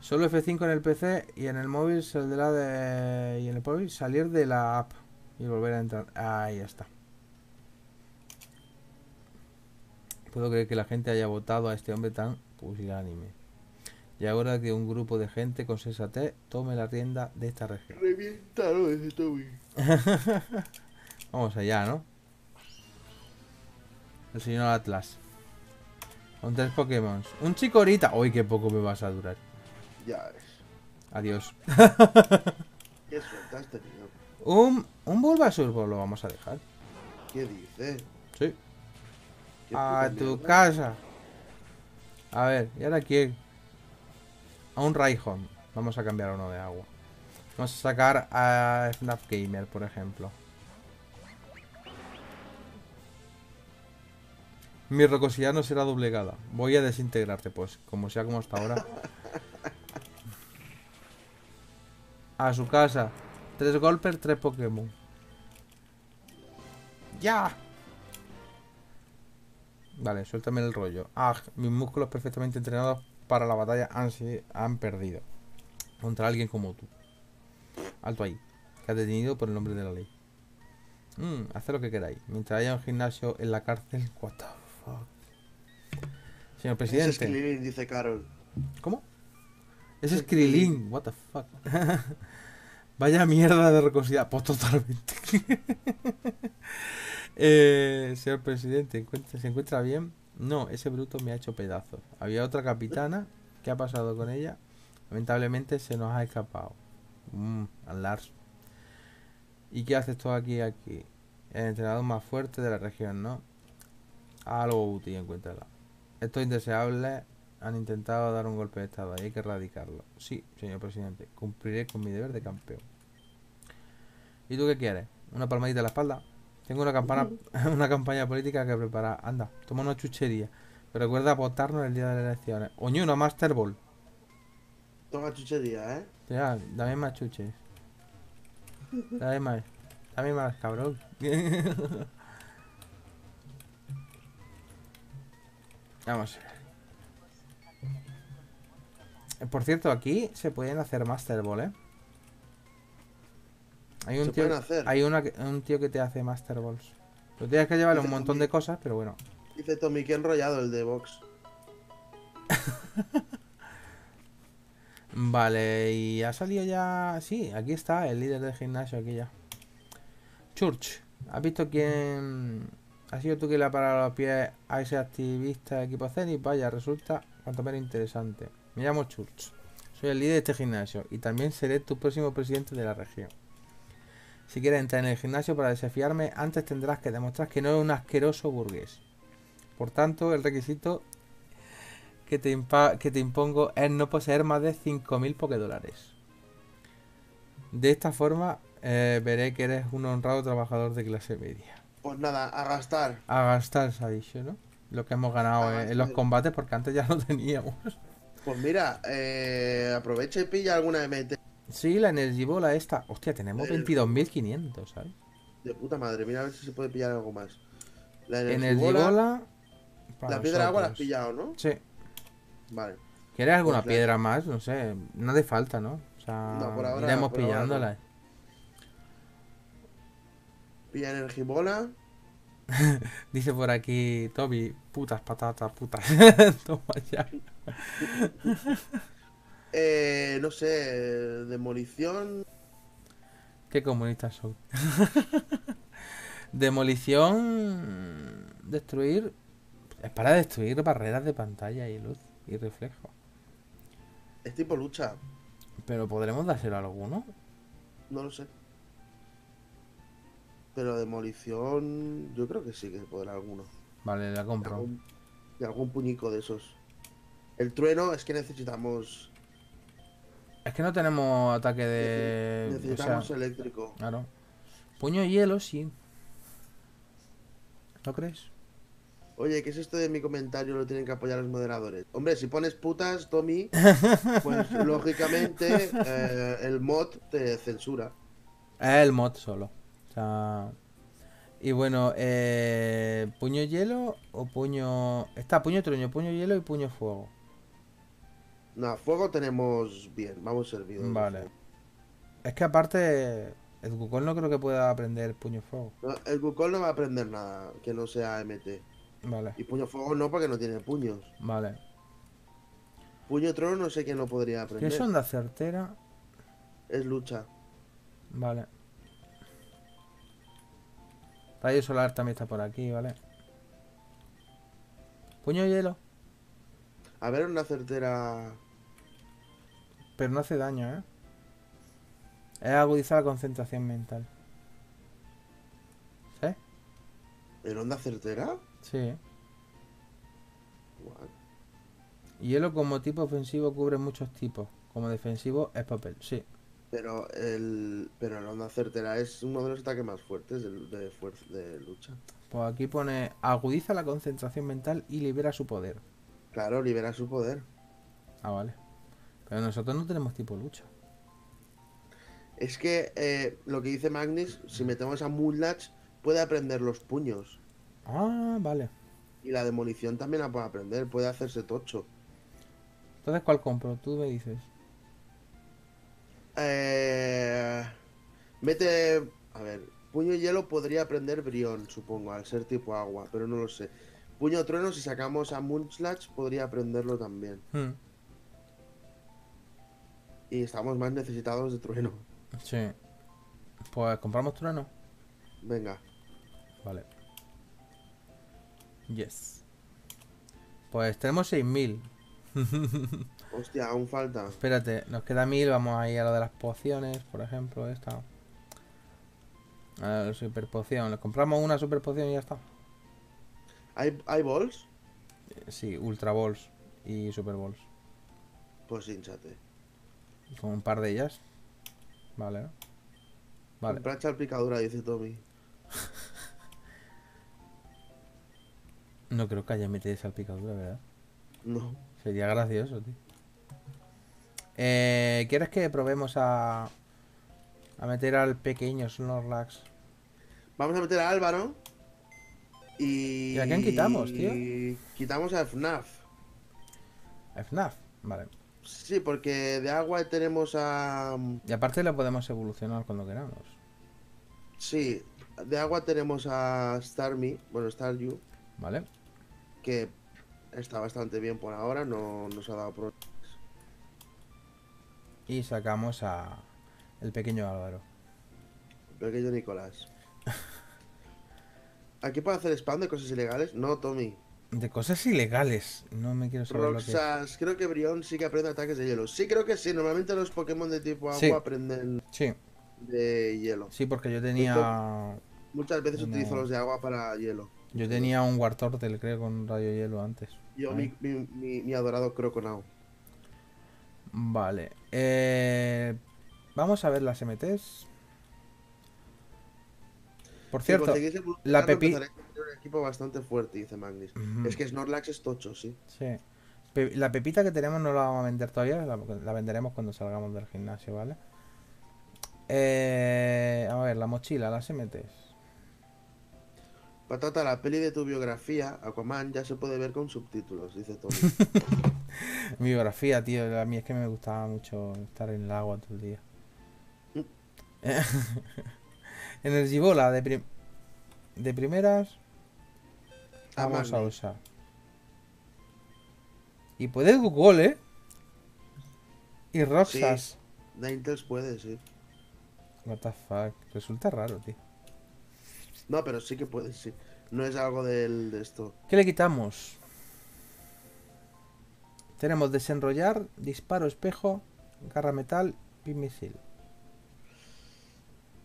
Solo F5 en el PC y en el móvil saldrá de... Y en el móvil salir de la app y volver a entrar. Ahí está. Puedo creer que la gente haya votado a este hombre tan pusilánime. Y ahora que un grupo de gente con sensatez tome la rienda de esta región. Reviéntalo ese Tommy. Vamos allá, ¿no? El señor Atlas. Con 3 Pokémon. Un chico ahorita. Uy, qué poco me vas a durar. Ya es. Adiós. Qué suerte has tenido. Un Bulbasaur lo vamos a dejar. ¿Qué dices? Sí. A tu casa. A ver, ¿y ahora quién? A un Raijon. Vamos a cambiar uno de agua. Vamos a sacar a Snapgamer, por ejemplo. Mi rocosidad no será doblegada. Voy a desintegrarte, pues. Como sea como hasta ahora. A su casa. 3 golpes, 3 Pokémon. ¡Ya! Vale, suéltame el rollo. Ah, mis músculos perfectamente entrenados para la batalla han perdido. Contra alguien como tú. Alto ahí. Que has detenido por el nombre de la ley. Haced lo que queráis. Mientras haya un gimnasio en la cárcel. What the fuck. Señor presidente. Es Skrilin, dice Carol. ¿Cómo? Es Skrilin. What the fuck. Vaya mierda de rocosidad. Pues totalmente. Señor presidente, ¿se encuentra bien? No, ese bruto me ha hecho pedazos. Había otra capitana. ¿Qué ha pasado con ella? Lamentablemente se nos ha escapado. Al Lars. ¿Y qué haces tú aquí? El entrenador más fuerte de la región, ¿no? Algo útil, encuéntrala. Estos indeseables han intentado dar un golpe de estado y hay que erradicarlo. Sí, señor presidente, cumpliré con mi deber de campeón. ¿Y tú qué quieres? ¿Una palmadita en la espalda? Tengo una campaña política que preparar. Anda, toma una chuchería. Recuerda votarnos el día de las elecciones. Oño, una Master Ball. Toma chuchería, ¿eh? Ya, dame más chuches. Dame más, cabrón. Vamos. Por cierto, aquí se pueden hacer Master Ball, ¿eh? Hay un tío, un tío que te hace Master Balls. Lo tienes que llevarle un montón de cosas, pero bueno. Dice Tommy que enrollado el de Vox. Vale, y ha salido ya... Sí, aquí está el líder del gimnasio, aquí ya. Church, ¿has visto quién... ¿Has sido tú quien le ha parado los pies a ese activista de equipo Zen? Y vaya, resulta cuanto menos interesante. Me llamo Church, soy el líder de este gimnasio y también seré tu próximo presidente de la región. Si quieres entrar en el gimnasio para desafiarme, antes tendrás que demostrar que no eres un asqueroso burgués. Por tanto, el requisito que te impongo es no poseer más de 5.000 $. De esta forma, veré que eres un honrado trabajador de clase media. Pues nada, a gastar. A gastar, se ha dicho, ¿no? Lo que hemos ganado en los combates, porque antes ya no teníamos. Pues mira, aprovecha y pilla alguna MT. Sí, la Energibola esta. Hostia, tenemos 22.500, ¿sabes? De puta madre, mira a ver si se puede pillar algo más. La Energibola... La piedra de agua la has pillado, ¿no? Sí. Vale. ¿Quieres alguna piedra más? No sé, no hace falta, ¿no? O sea, no, por ahora, iremos pillándola. No. Pilla Energibola. Dice por aquí, Toby, putas patatas, putas. Toma ya. No sé, demolición. Qué comunistas son. Demolición. Destruir. Es para destruir barreras de pantalla y luz y reflejo. Es tipo lucha. ¿Pero podremos dárselo a alguno? No lo sé. Pero demolición... Yo creo que sí que podrá alguno. Vale, la compro. De algún puñico de esos. El trueno es que necesitamos... Es que no tenemos ataque de... Necesitamos, o sea, eléctrico. Claro. Puño y hielo, sí. ¿No crees? Oye, ¿qué es esto de mi comentario? Lo tienen que apoyar los moderadores. Hombre, si pones putas, Tommy, pues lógicamente el mod te censura. El mod solo. O sea... Y bueno, puño hielo o puño... Está puño truño, puño hielo y puño fuego. No, fuego tenemos bien, vamos servidos. Vale. Es que aparte, el Google no creo que pueda aprender puño fuego. No, el Google no va a aprender nada que no sea MT. Vale. Y puño fuego no, porque no tiene puños. Vale. Puño trono no sé quién lo podría aprender. ¿Qué es onda certera? Es lucha. Vale. Rayo solar también está por aquí, ¿vale? Puño hielo. A ver, una certera... Pero no hace daño, ¿eh? Es agudizar la concentración mental. ¿Sí? ¿El onda certera? Sí. What? Hielo como tipo ofensivo cubre muchos tipos. Como defensivo es papel, sí. Pero el onda certera es uno de los ataques más fuertes de lucha. Pues aquí pone agudiza la concentración mental y libera su poder. Claro, libera su poder. Ah, vale. Pero nosotros no tenemos tipo lucha. Es que lo que dice Magnis, si metemos a Muzlax, puede aprender los puños. Ah, vale. Y la demolición también la puede aprender, puede hacerse tocho. Entonces, ¿cuál compro? Tú me dices. Mete... A ver, puño y hielo podría aprender Brión, supongo, al ser tipo agua, pero no lo sé. Puño trueno, si sacamos a Muzlax, podría aprenderlo también. Y estamos más necesitados de trueno. Sí. Pues compramos trueno. Venga. Vale. Yes. Pues tenemos 6.000. Hostia, aún falta. Espérate, nos queda 1.000. Vamos a ir a lo de las pociones, por ejemplo, esta. A la super poción. Les compramos una super poción y ya está. ¿Hay balls? Sí, ultra balls y super balls. Pues hinchate. Con un par de ellas. Vale, ¿no? Vale. Comprar charpicadura, dice Tommy. No creo que haya metido esa picadura, ¿verdad? No. Sería gracioso, tío. ¿Quieres que probemos a meter al pequeño Snorlax? Vamos a meter a Álvaro. ¿Y a quién quitamos, tío? Quitamos a FNAF. ¿A FNAF? Vale. Sí, porque de agua tenemos a... Y aparte la podemos evolucionar cuando queramos. Sí, de agua tenemos a Starmie, bueno, Staryu. Vale. Que está bastante bien por ahora, no nos ha dado problemas. Y sacamos a... el pequeño Álvaro. El pequeño Nicolás. ¿Aquí puedo hacer spam de cosas ilegales? No, Tommy. De cosas ilegales, no me quiero saber. Roxas, creo que Brion sí que aprende ataques de hielo. Sí, creo que sí, normalmente los Pokémon de tipo agua sí aprenden de hielo. Sí, porque yo tenía... Muchas veces utilizo los de agua para hielo. Yo tenía un Wartortle, creo, con rayo hielo antes. Yo mi adorado Croconaw. Vale, vamos a ver las MTs. Por cierto, si la Pepi... un equipo bastante fuerte, dice Magnis. Es que Snorlax es tocho, sí. Sí. La pepita que tenemos no la vamos a vender todavía, la venderemos cuando salgamos del gimnasio, ¿vale? A ver, la mochila, las MTs. Patata, la peli de tu biografía, Aquaman, ya se puede ver con subtítulos, dice Tommy. Mi biografía, tío, a mí es que me gustaba mucho estar en el agua todo el día. Energibola, de primeras... Vamos a usar. Y puedes Google, ¿eh? Y Roxas. Sí, Ninetales puede, sí. What the fuck. Resulta raro, tío. No, pero sí que puede, sí. No es algo de esto. ¿Qué le quitamos? Tenemos desenrollar, disparo, espejo, garra metal y misil.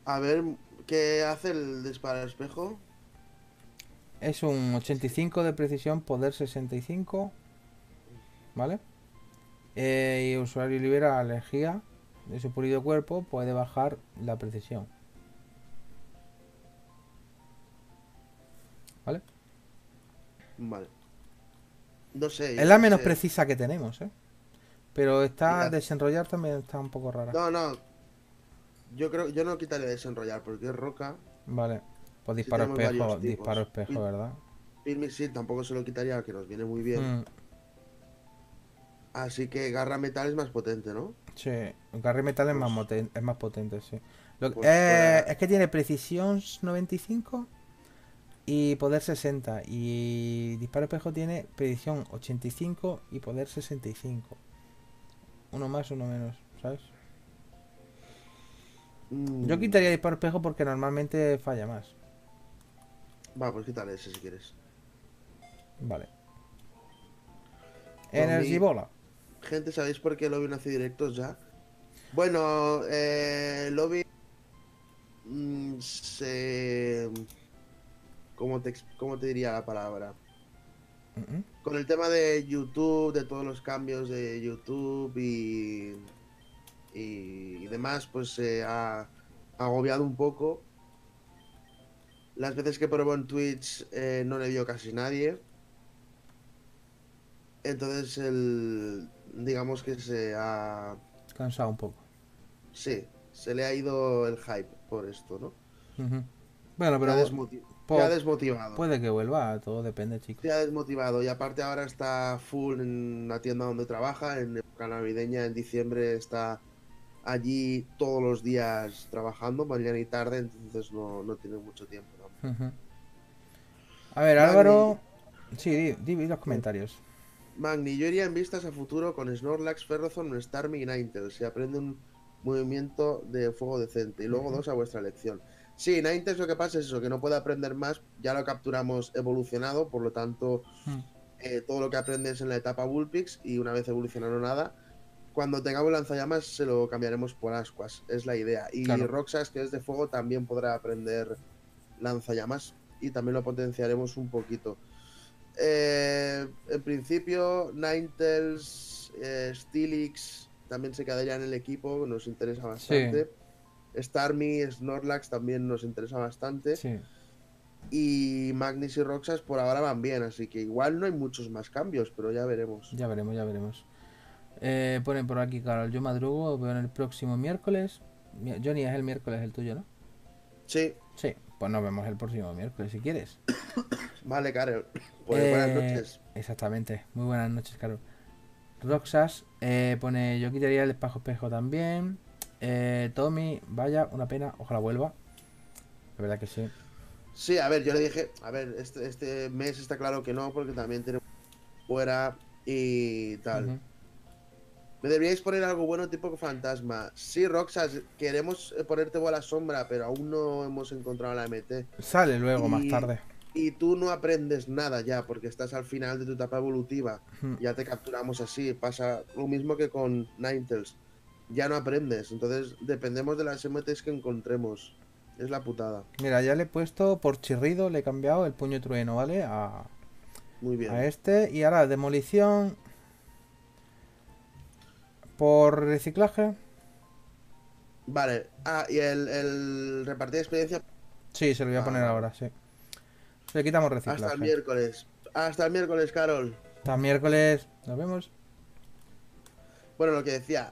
A ver, ¿qué hace el disparo espejo? Es un 85 de precisión, poder 65. ¿Vale? Y el usuario libera energía de su pulido cuerpo, puede bajar la precisión. ¿Vale? Vale. No sé. Es la menos precisa que tenemos, ¿eh? Pero está desenrollar también está un poco rara. No, no. Yo creo, yo no quitaría desenrollar porque es roca. Vale. Pues disparo espejo, ¿verdad? Pil misil tampoco se lo quitaría, que nos viene muy bien. Así que garra metal es más potente, ¿no? Sí, garra metal pues... es más potente, sí. Lo... pues, es que tiene precisión 95 y poder 60. Y disparo espejo tiene precisión 85 y poder 65. Uno más, uno menos, ¿sabes? Yo quitaría disparo espejo porque normalmente falla más. Va, pues quítale ese si quieres. Vale. Energibola. Gente, ¿sabéis por qué Lobby no hace directos ya? Bueno, Lobby... ¿Cómo te diría la palabra? Con el tema de YouTube, de todos los cambios de YouTube y demás, pues se ha agobiado un poco. Las veces que probó en Twitch no le vio casi nadie. Entonces el... digamos que se ha... cansado un poco. Sí, se le ha ido el hype por esto, ¿no? Bueno, pero... se ha desmotivado. Puede que vuelva, todo depende, chicos. Se ha desmotivado y aparte ahora está full en la tienda donde trabaja. En época navideña, en diciembre, está allí todos los días trabajando, mañana y tarde, entonces no tiene mucho tiempo. A ver, Magni, Álvaro... Sí, di los comentarios. Magni, yo iría en vistas a futuro con Snorlax, Ferrothorn, Starmie y Ninetales. Si aprende un movimiento de fuego decente. Y luego dos a vuestra elección. Sí, Ninetales lo que pasa es eso, que no puede aprender más. Ya lo capturamos evolucionado, por lo tanto... todo lo que aprendes en la etapa Vulpix. Y una vez evolucionado nada... Cuando tengamos lanzallamas se lo cambiaremos por ascuas, es la idea. Y claro. Roxas, que es de fuego, también podrá aprender lanzallamas y también lo potenciaremos un poquito. En principio, Ninetales, Steelix también se quedaría en el equipo, nos interesa bastante. Sí. Starmie, Snorlax también nos interesa bastante. Sí. Y Magnis y Roxas por ahora van bien, así que igual no hay muchos más cambios, pero ya veremos. Ya veremos, ya veremos. Ponen por aquí, Carol, yo madrugo, veo en el próximo miércoles. Johnny, es el miércoles el tuyo, ¿no? Sí. Sí, pues nos vemos el próximo miércoles si quieres. Vale, Carol. Pues buenas noches. Exactamente, muy buenas noches, Carol. Roxas pone, yo quitaría el espejo también. Tommy, vaya, una pena, ojalá vuelva. La verdad que sí. Sí, a ver, yo le dije, a ver, este mes está claro que no, porque también tenemos fuera y tal. Uh-huh. Me deberíais poner algo bueno tipo fantasma. Sí, Roxas, queremos ponerte bola sombra, pero aún no hemos encontrado la MT. Sale luego, más tarde. Y tú no aprendes nada ya, porque estás al final de tu etapa evolutiva. Uh-huh. Ya te capturamos así, pasa lo mismo que con Ninetales. Ya no aprendes, entonces dependemos de las MTs que encontremos. Es la putada. Mira, ya le he puesto por chirrido, le he cambiado el puño trueno, ¿vale? A... Muy bien. A este. Y ahora demolición. Por reciclaje. Vale. Ah, y el repartir experiencia. Sí, se lo voy a poner ahora, sí. Le quitamos reciclaje. Hasta el miércoles. Hasta el miércoles, Carol. Hasta el miércoles. Nos vemos. Bueno, lo que decía.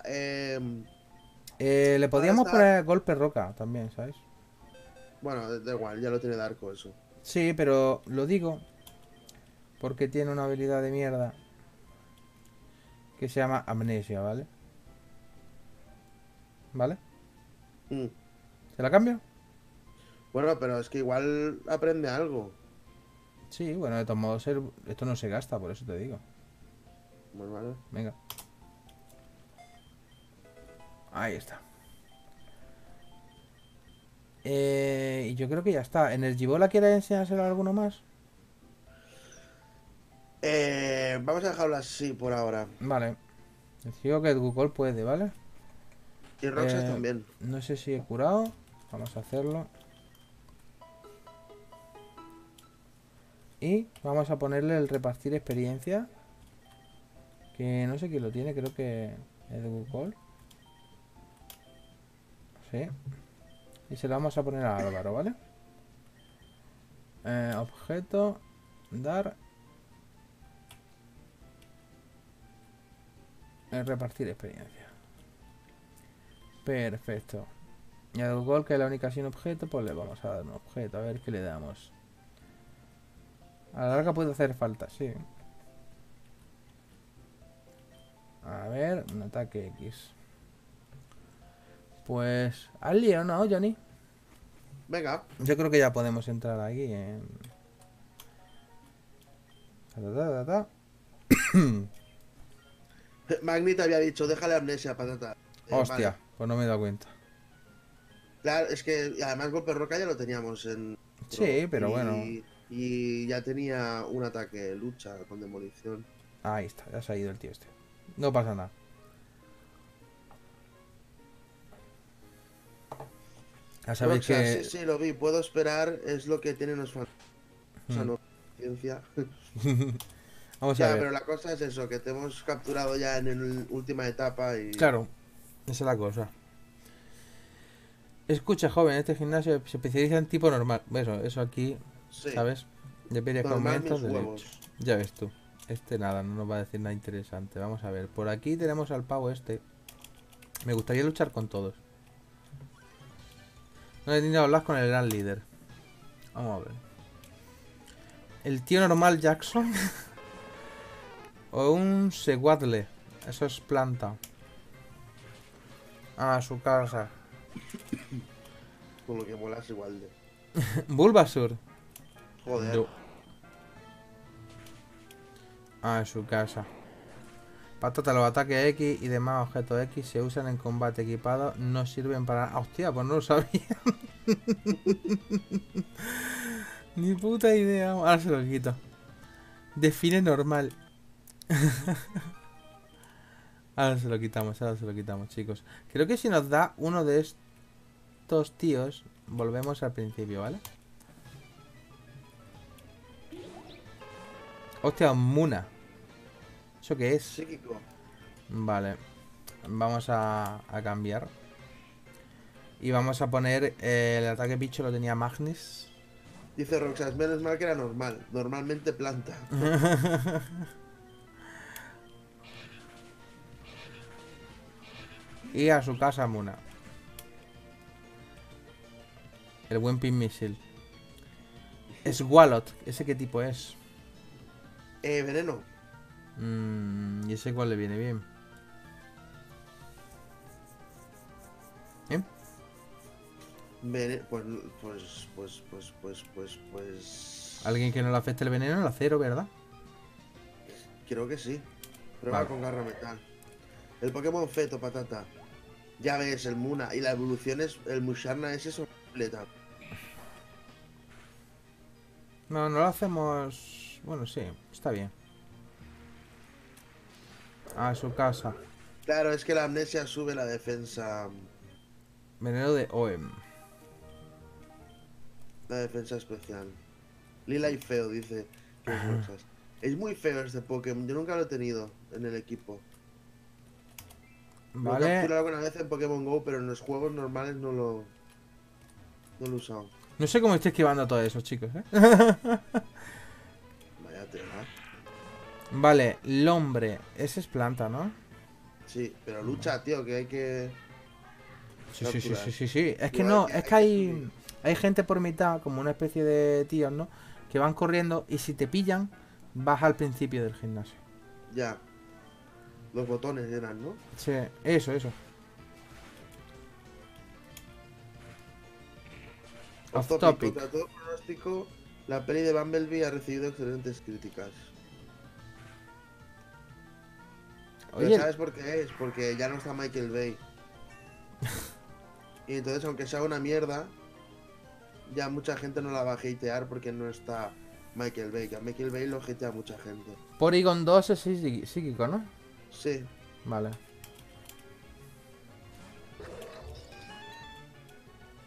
Le podíamos poner golpe roca también, ¿sabes? Bueno, da igual, ya lo tiene Darko eso. Sí, pero lo digo porque tiene una habilidad de mierda que se llama amnesia, ¿vale? ¿Vale? Mm. ¿Se la cambio? Bueno, pero es que igual aprende algo. Sí, bueno, de todos modos esto no se gasta, por eso te digo. Bueno, vale. Venga. Ahí está. Y yo creo que ya está. ¿Energibola quiere enseñárselo a alguno más? Vamos a dejarlo así por ahora. Vale. Digo que Google puede, ¿vale? Y Roxas también. No sé si he curado. Vamos a hacerlo. Y vamos a ponerle el repartir experiencia. Que no sé quién lo tiene, creo que es de Google. Sí. Y se la vamos a poner a Álvaro, ¿vale? Objeto, dar, repartir experiencia. Perfecto. Y al gol, que es la única sin objeto, pues le vamos a dar un objeto. A ver qué le damos. A la larga puede hacer falta, sí. A ver, un ataque X. Pues... ¿Has liado, no, Johnny? Venga. Yo creo que ya podemos entrar aquí en... Magnita había dicho, déjale amnesia, patata. Hostia, vale. Pues no me he dado cuenta. Claro, es que además golpe roca ya lo teníamos en... Sí, pero bueno. Y ya tenía un ataque lucha con demolición. Ahí está, ya se ha ido el tío este. No pasa nada. Ya sabéis que... Sí, sí, lo vi. Puedo esperar. Es lo que tienen los fans. O sea, no... Ciencia. Vamos a ver. Pero la cosa es eso, que te hemos capturado ya en la última etapa y... Claro. Esa es la cosa. Escucha, joven, este gimnasio se especializa en tipo normal. Eso aquí, sí. ¿Sabes? De pieles con mentos, ya ves tú. Este nada, no nos va a decir nada interesante. Vamos a ver. Por aquí tenemos al pavo este. Me gustaría luchar con todos. No he tenido hablar con el gran líder. Vamos a ver. El tío normal Jackson. O un Seguadle. Eso es planta. Ah, su casa. Con lo que molas igual de. Bulbasur. Joder. No. Ah, su casa. Patata, los ataques X y demás objetos X se usan en combate equipado, no sirven para... ¡Hostia! Pues no lo sabía. Ni puta idea. Ahora se lo quito. Define normal. Ahora se lo quitamos, chicos. Creo que si nos da uno de estos tíos, volvemos al principio, ¿vale? ¡Hostia! Muna. ¿Eso qué es? Psíquico. Vale. Vamos a cambiar. Y vamos a poner el ataque bicho lo tenía Magnis. Dice Roxas, menos mal que era normal. Normalmente planta. Y a su casa, Muna. El buen pin misil. Es Walot. ¿Ese qué tipo es? Veneno. ¿Y ese cuál le viene bien? Pues... Alguien que no le afecte el veneno, el acero, ¿verdad? Creo que sí. Prueba vale. Con garra metal. El Pokémon feto, patata. Ya ves, el Muna. Y la evolución es... El Musharna es eso. No, no lo hacemos... Bueno, sí. Está bien. Ah, su casa. Claro, es que la amnesia sube la defensa... Veneno de Oem. La defensa especial. Lila y feo, dice. Es muy feo este Pokémon. Yo nunca lo he tenido en el equipo. Vale. Lo he capturado alguna vez en Pokémon GO, pero en los juegos normales no lo he usado. No sé cómo estoy esquivando a todos esos chicos, ¿eh? Vaya tela. Vale, Lombre. Ese es planta, ¿no? Sí, pero lucha, tío, que hay que... Sí. Es que no, es que hay gente por mitad, como una especie de tíos, ¿no? Que van corriendo y si te pillan, vas al principio del gimnasio. Ya. Los botones eran, ¿no? Sí, eso. Off-topic. Contra todo pronóstico, la peli de Bumblebee ha recibido excelentes críticas. Oye, ¿sabes por qué es? Porque ya no está Michael Bay. Y entonces, aunque sea una mierda, ya mucha gente no la va a hatear porque no está Michael Bay. A Michael Bay lo hatea mucha gente. Porygon 2 es psíquico, ¿no? Sí. Vale.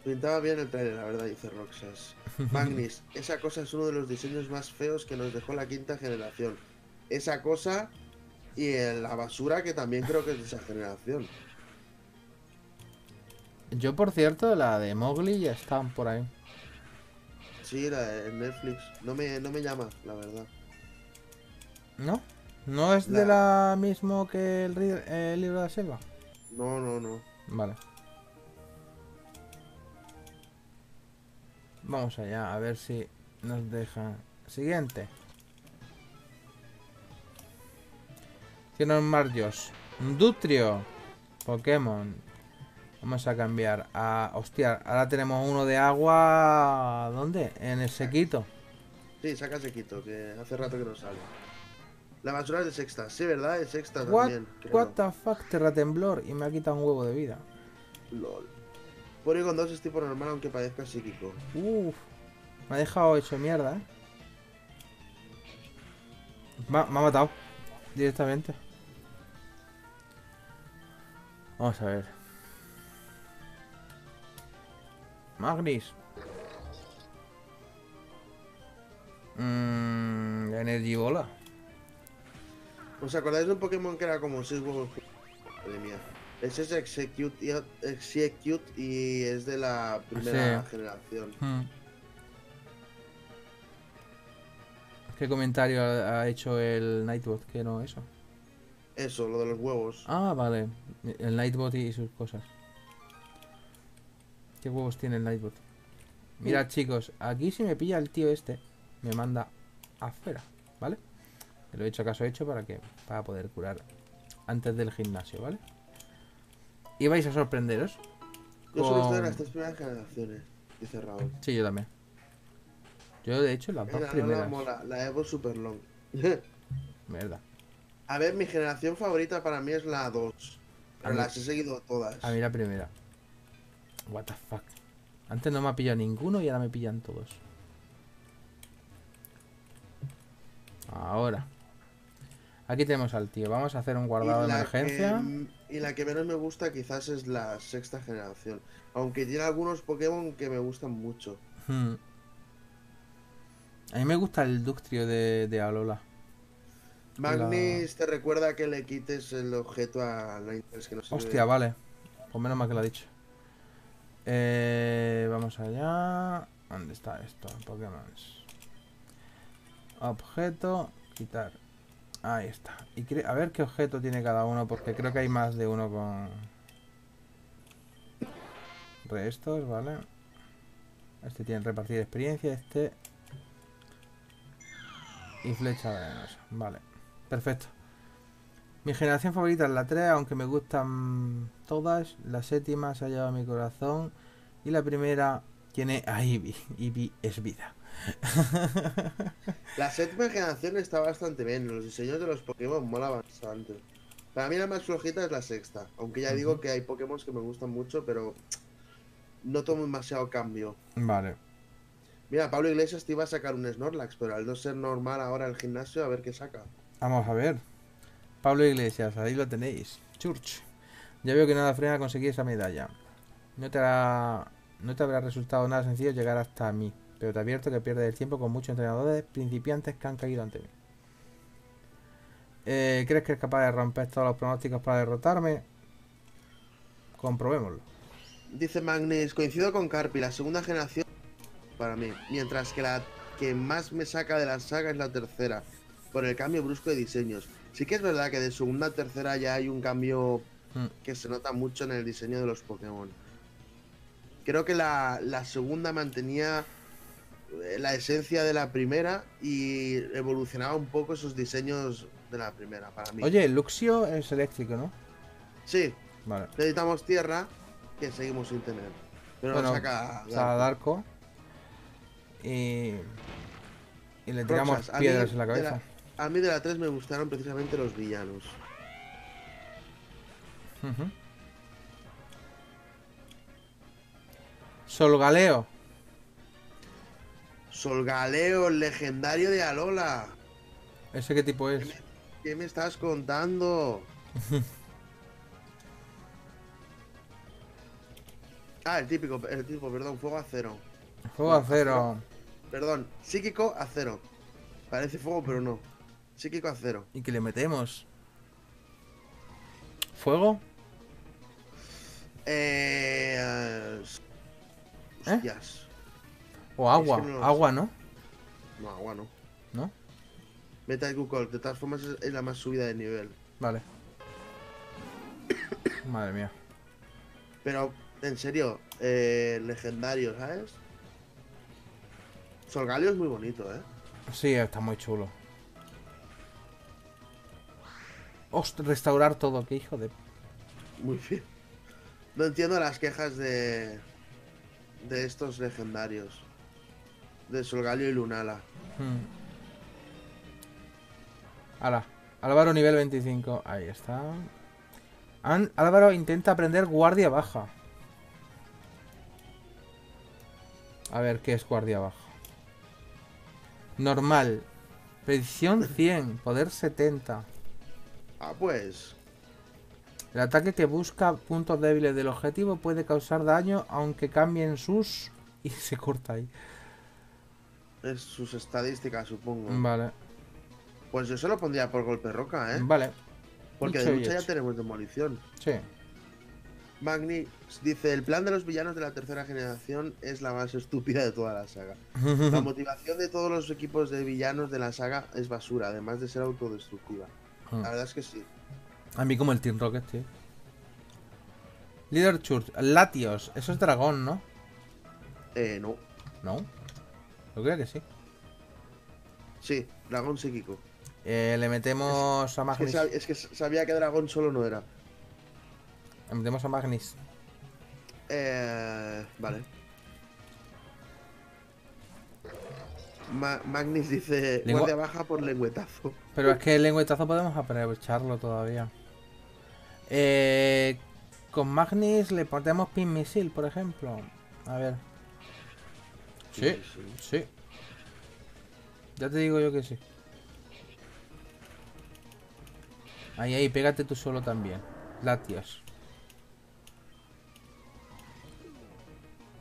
Pintaba bien el trailer, la verdad, dice Roxas. Magnis, esa cosa es uno de los diseños más feos que nos dejó la quinta generación. Esa cosa y la basura que también creo que es de esa generación. Yo, por cierto, la de Mowgli ya están por ahí. Sí, la de Netflix. No me llama, la verdad. ¿No? ¿No es de la mismo que el libro de la selva? No. Vale. Vamos allá, a ver si nos deja. Siguiente. Tiene Margios. Dutrio. Pokémon. Vamos a cambiar a... Hostia, ahora tenemos uno de agua... ¿Dónde? En el Sequito. Sí, saca Sequito, que hace rato que no sale. La basura es de sexta, sí, ¿verdad? Es sexta también. What the fuck, terratemblor. Y me ha quitado un huevo de vida. LOL. Porygon 2 es tipo normal, aunque parezca psíquico. Uff. Me ha dejado hecho mierda, ¿eh? Me ha matado. Directamente. Vamos a ver. Magnis. Energibola. ¿Os acordáis de un Pokémon que era como 6 huevos? Madre mía. Ese es Execute y es de la primera generación. ¿Qué comentario ha hecho el Nightbot? ¿Qué no eso? Eso, lo de los huevos. Ah, vale. El Nightbot y sus cosas. ¿Qué huevos tiene el Nightbot? Mira, chicos, aquí si me pilla el tío este, me manda afuera, ¿vale? Me lo he hecho caso hecho para poder curar antes del gimnasio, ¿vale? Y vais a sorprenderos. Yo soy de las 3 primeras generaciones, dice Raúl. Sí, yo también. Yo, de hecho, las 2 primeras. La Evo Super Long. Mierda. A ver, mi generación favorita para mí es la 2. Pero las he seguido todas. A mí la primera. What the fuck. Antes no me ha pillado ninguno y ahora me pillan todos. Ahora. Aquí tenemos al tío. Vamos a hacer un guardado de emergencia. Y la que menos me gusta quizás es la sexta generación. Aunque tiene algunos Pokémon que me gustan mucho. A mí me gusta el Dugtrio de Alola. Magnis te recuerda que le quites el objeto a Ninetales que no se... Hostia, vale. Pues menos mal que lo ha dicho. Vamos allá. ¿Dónde está esto? Pokémon. Objeto. Quitar. Ahí está. Y a ver qué objeto tiene cada uno, porque creo que hay más de uno con restos, ¿vale? Este tiene repartir experiencia, este... y flecha venenosa. Vale. Perfecto. Mi generación favorita es la 3, aunque me gustan todas. La séptima se ha llevado mi corazón. Y la primera tiene a Eevee. Eevee es vida. La séptima generación está bastante bien. Los diseños de los Pokémon mola bastante. Para mí la más flojita es la sexta. Aunque ya digo que hay Pokémon que me gustan mucho, pero no tomo demasiado cambio. Vale. Mira, Pablo Iglesias te iba a sacar un Snorlax, pero al no ser normal ahora el gimnasio, a ver qué saca. Vamos a ver. Pablo Iglesias, ahí lo tenéis. Church. Ya veo que nada frena a conseguir esa medalla. No te habrá resultado nada sencillo llegar hasta mí, pero te advierto que pierdes el tiempo con muchos entrenadores principiantes que han caído ante mí. ¿Crees que es capaz de romper todos los pronósticos para derrotarme? Comprobémoslo. Dice Magnis, coincido con Carpi, la segunda generación para mí, mientras que la que más me saca de la saga es la tercera, por el cambio brusco de diseños. Sí que es verdad que de segunda a tercera ya hay un cambio que se nota mucho en el diseño de los Pokémon. Creo que la segunda mantenía la esencia de la primera y evolucionaba un poco esos diseños de la primera para mí. Oye, Luxio es eléctrico, ¿no? Sí. Vale. Necesitamos tierra, que seguimos sin tener. Pero bueno, nos saca Darko. Y le tiramos Roxas, piedras en la cabeza. A mí de la 3 me gustaron precisamente los villanos. Solgaleo. Solgaleo, el legendario de Alola. ¿Ese qué tipo es? ¿Qué me estás contando? El tipo, perdón, fuego acero. Fuego acero. Perdón, psíquico acero. Parece fuego, pero no. Psíquico acero. ¿Y qué le metemos? ¿Fuego? Hostias. O agua, es que no lo... agua, ¿no? No, agua no. ¿No? Meta el Google, de todas formas es la más subida de nivel. Vale. Madre mía. Pero, en serio, legendario, ¿sabes? Solgaleo es muy bonito, ¿eh? Sí, está muy chulo. Ostras, restaurar todo, qué hijo de... Muy bien. No entiendo las quejas de estos legendarios. De Solgaleo y Lunala. Ahora, Álvaro nivel 25. Ahí está. Álvaro intenta aprender guardia baja. A ver, ¿qué es guardia baja? Normal. Precisión 100. Poder 70. Ah, pues. El ataque que busca puntos débiles del objetivo puede causar daño aunque cambien sus... Y se corta ahí. Es sus estadísticas, supongo. Vale. Pues yo se lo pondría por golpe roca, ¿eh? Vale. Porque de lucha ya tenemos demolición. Sí. Magni dice, el plan de los villanos de la tercera generación es la más estúpida de toda la saga. La motivación de todos los equipos de villanos de la saga es basura, además de ser autodestructiva. La verdad es que sí. A mí como el Team Rocket, tío. Leader Church, Latios, eso es dragón, ¿no? No. ¿No? Yo creo que sí. Sí, dragón psíquico. Le metemos a Magnis. Es que sabía que dragón solo no era. Le metemos a Magnis. Vale. Magnis dice guardia baja por lengüetazo. Pero es que el lengüetazo podemos aprovecharlo todavía. Con Magnis le ponemos pin misil, por ejemplo. A ver. Sí, sí. Ya te digo yo que sí. Ahí, pégate tú solo también. Latias.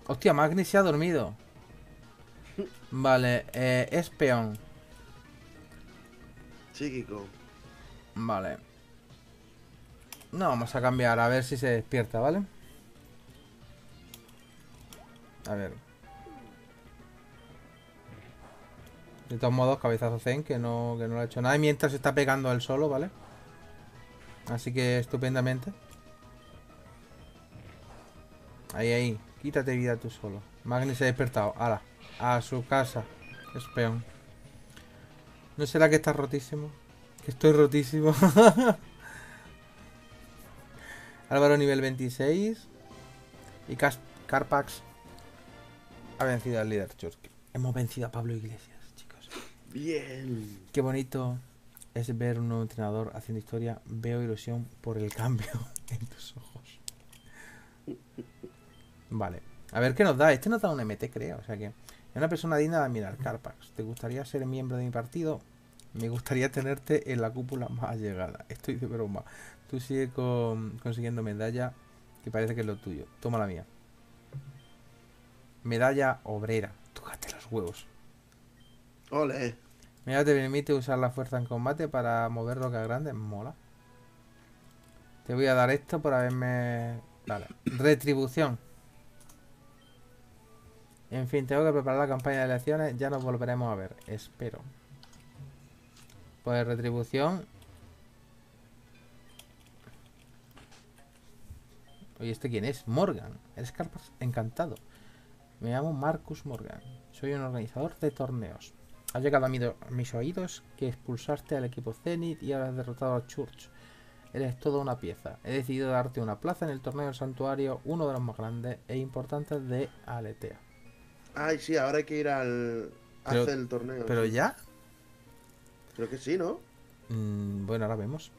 Hostia, Magnis se ha dormido. Vale, es peón. Psíquico. Vale. No, vamos a cambiar, a ver si se despierta, ¿vale? A ver. De todos modos, cabezazo Zen, que no le ha hecho nada. Y mientras se está pegando él solo, ¿vale? Así que estupendamente. Ahí, ahí. Quítate vida tú solo. Magni se ha despertado. ¡Hala! A su casa. Es peón. ¿No será que está rotísimo? Que estoy rotísimo. Álvaro nivel 26. Y Carpax ha vencido al líder Church. Hemos vencido a Pablo Iglesias, chicos. Bien. Qué bonito es ver un nuevo entrenador haciendo historia. Veo ilusión por el cambio en tus ojos. Vale. A ver qué nos da. Este nos da un MT, creo. O sea que es una persona digna de admirar. Carpax, ¿te gustaría ser miembro de mi partido? Me gustaría tenerte en la cúpula más allegada. Estoy de broma. Tú sigues consiguiendo medalla, que parece que es lo tuyo. Toma la mía. Medalla obrera. Tócate los huevos. Ole. Mira, te permite usar la fuerza en combate para mover rocas grandes. Mola. Te voy a dar esto por haberme... Vale. Retribución. En fin, tengo que preparar la campaña de elecciones. Ya nos volveremos a ver. Espero. Pues retribución. Oye, ¿este quién es? Morgan. Eres Carpax, encantado. Me llamo Marcus Morgan. Soy un organizador de torneos. Ha llegado a mis oídos que expulsaste al equipo Zenith y ahora has derrotado a Church. Eres toda una pieza. He decidido darte una plaza en el torneo del santuario, uno de los más grandes e importantes de Aletheia. Ay, sí, ahora hay que ir al... hacer el torneo. ¿Pero ya? Creo que sí, ¿no? Bueno, ahora vemos.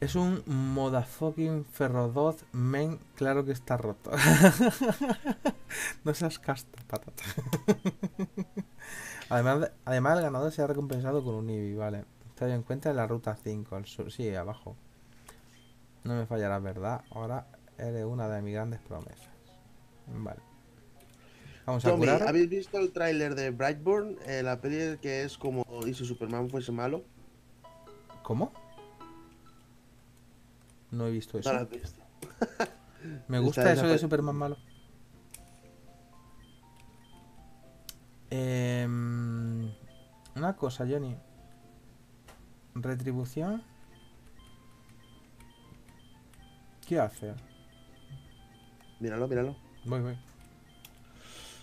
Es un motherfucking ferrodoz men, claro que está roto. No seas casta, patata. Además, el ganador se ha recompensado con un Eevee, vale. Está en cuenta en la ruta 5, al sur. Sí, abajo. No me fallarás, ¿verdad? Ahora eres una de mis grandes promesas. Vale. Vamos a curar. ¿Habéis visto el tráiler de Brightburn? La peli que es como ¿y si Superman fuese malo? ¿Cómo? No he visto eso. No lo he visto. Me gusta eso de Superman malo. Una cosa, Johnny. Retribución. ¿Qué hace? Míralo, míralo. Voy.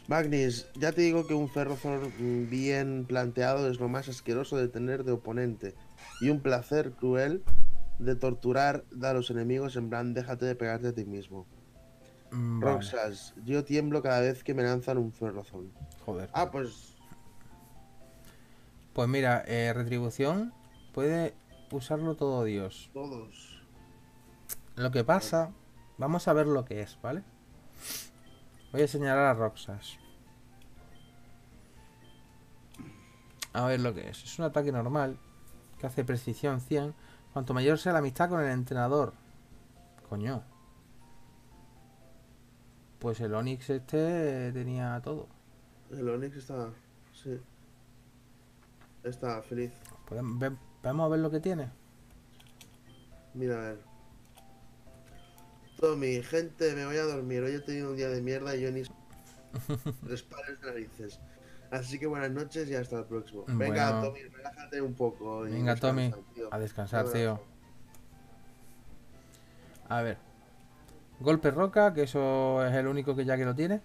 Magnis, ya te digo que un ferrozor bien planteado es lo más asqueroso de tener de oponente. Y un placer cruel de torturar a los enemigos en plan, déjate de pegarte a ti mismo. Vale. Roxas, yo tiemblo cada vez que me lanzan un ferrozón. Joder. Ah, pues... Pues mira, retribución puede usarlo todo Dios. Todos. Lo que pasa... Vamos a ver lo que es, ¿vale? Voy a señalar a Roxas. A ver lo que es. Es un ataque normal que hace precisión 100. Cuanto mayor sea la amistad con el entrenador. Coño. Pues el Onix este tenía todo. El Onix está... Sí. Está feliz. Vamos a ver lo que tiene. Mira, a ver. Tommy, gente, me voy a dormir. Hoy he tenido un día de mierda y yo ni... Tres pares de narices. Así que buenas noches y hasta el próximo. Venga, bueno. Tommy, relájate un poco. Y venga, Tommy, tío. A descansar, tío. A ver. Golpe roca, que eso es el único que ya que lo tiene.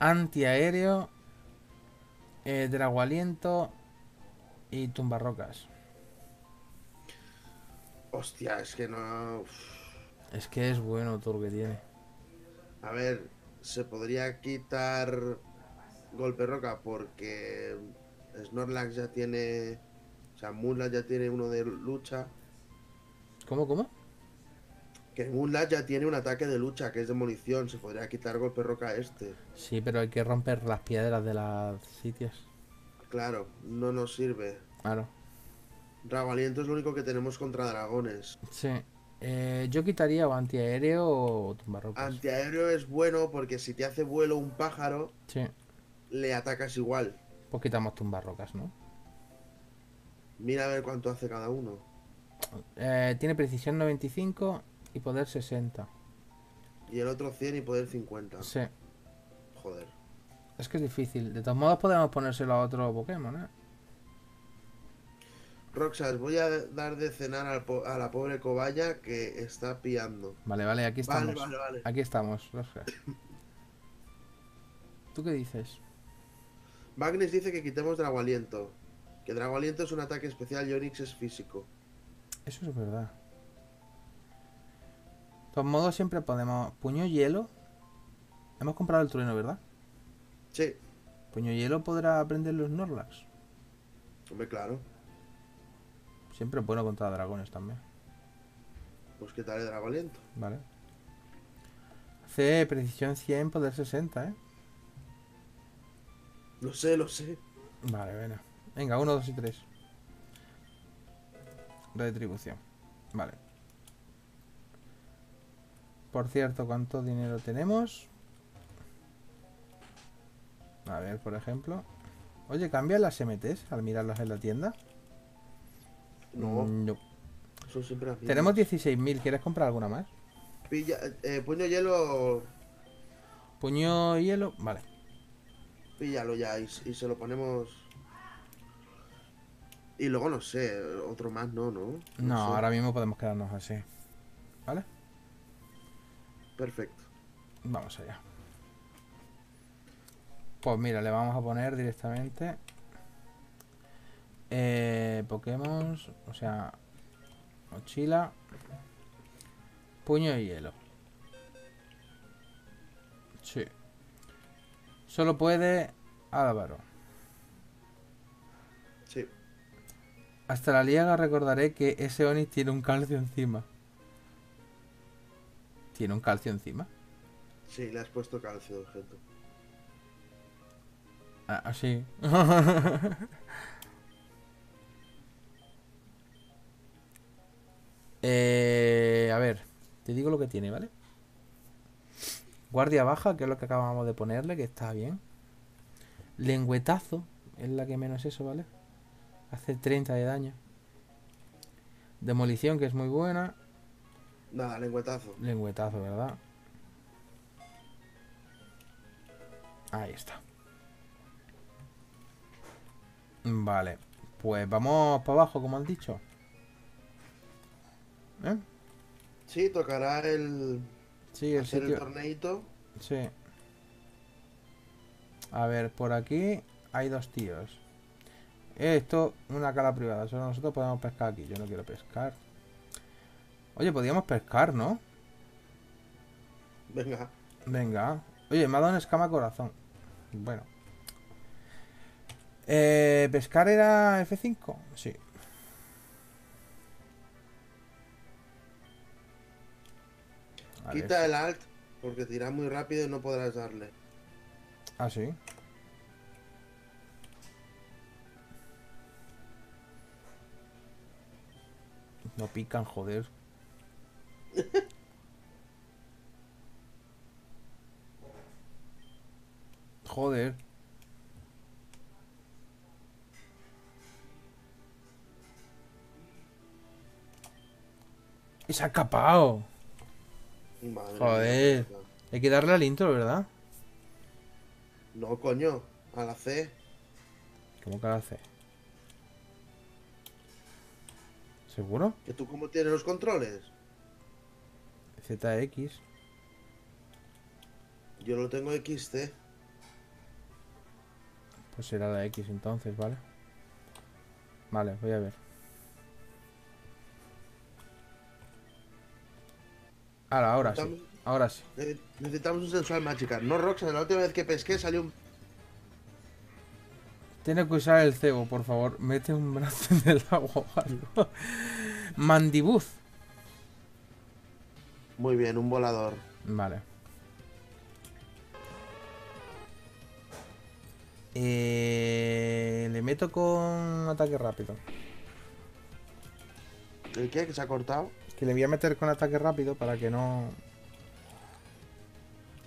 Antiaéreo. Dragualiento. Y tumbarrocas. Hostia, es que no... Uf. Es que es bueno todo lo que tiene. A ver, se podría quitar golpe roca porque Snorlax ya tiene... O sea, Muzlax ya tiene uno de lucha. ¿Cómo? Que Muzlax ya tiene un ataque de lucha, que es demolición. Se podría quitar golpe roca este. Sí, pero hay que romper las piedras de las sitios. Claro, no nos sirve. Claro. Dragaliento es lo único que tenemos contra dragones. Sí. Yo quitaría o antiaéreo o tumbarrocas. Antiaéreo es bueno porque si te hace vuelo un pájaro, sí, le atacas igual. Pues quitamos tumbarrocas, ¿no? Mira a ver cuánto hace cada uno. Tiene precisión 95 y poder 60. Y el otro 100 y poder 50. Sí. Joder. Es que es difícil. De todos modos podemos ponérselo a otro Pokémon, ¿eh? Roxas, voy a dar de cenar a la pobre cobaya que está piando. Vale, vale, aquí estamos. Vale. Aquí estamos, Roxas. ¿Tú qué dices? Magnis dice que quitemos Drago Aliento. Que Drago Aliento es un ataque especial y Onix es físico. Eso es verdad. De todos modos siempre podemos... Puño Hielo. Hemos comprado el trueno, ¿verdad? Sí. Puño Hielo podrá aprender los Norlax. Hombre, claro. Siempre es bueno contra dragones también. Pues qué tal el Drago Aliento. Vale. Hace precisión 100, poder 60, ¿eh? Lo sé, lo sé. Vale, venga. Venga, 1, 2 y 3. Retribución. Vale. Por cierto, ¿cuánto dinero tenemos? A ver, por ejemplo. Oye, ¿cambian las MTs al mirarlas en la tienda? No. Son siempre las mismas. Tenemos 16.000. ¿Quieres comprar alguna más? Pilla, puño hielo. Puño hielo. Vale. Píllalo ya y se lo ponemos. Y luego no sé. Otro más no sé. Ahora mismo podemos quedarnos así. ¿Vale? Perfecto. Vamos allá. Pues mira, le vamos a poner directamente... Pokémon, o sea, mochila, puño de hielo. Sí. Solo puede Álvaro. Sí. Hasta la liaga recordaré que ese Onix tiene un calcio encima. ¿Tiene un calcio encima? Sí, le has puesto calcio, objeto. Ah, sí. A ver, te digo lo que tiene, ¿vale? Guardia baja, que es lo que acabamos de ponerle, que está bien. Lengüetazo, es la que menos eso, ¿vale? Hace 30 de daño. Demolición, que es muy buena. Nada, lengüetazo. Lengüetazo, ¿verdad? Ahí está. Vale, pues vamos para abajo, como han dicho. ¿Eh? Sí, tocará el... Sí, el hacer sitio... el torneito. Sí. A ver, por aquí hay dos tíos. Esto, una cala privada. Solo nosotros podemos pescar aquí. Yo no quiero pescar. Oye, podríamos pescar, ¿no? Venga. Venga. Oye, me ha dado un escama corazón. Bueno. ¿Pescar era F5? Sí. Quita el alt, porque te irá muy rápido y no podrás darle. Ah, sí. No pican, joder. Joder. Y se ha escapado. Madre joder, mía. Hay que darle al intro, ¿verdad? No, coño, a la C. ¿Cómo que a la C? ¿Seguro? ¿Que tú cómo tienes los controles? ZX. Yo lo tengo XT. Pues será la X entonces, ¿vale? Vale, voy a ver. Ahora sí, ahora sí. Necesitamos un sensual Magikarp. No, Roxas, la última vez que pesqué salió un... Tiene que usar el cebo, por favor. Mete un brazo en el agua o algo. Mandibuz. Muy bien, un volador. Vale. Le meto con ataque rápido. ¿El qué? ¿Que se ha cortado? Que le voy a meter con ataque rápido para que no...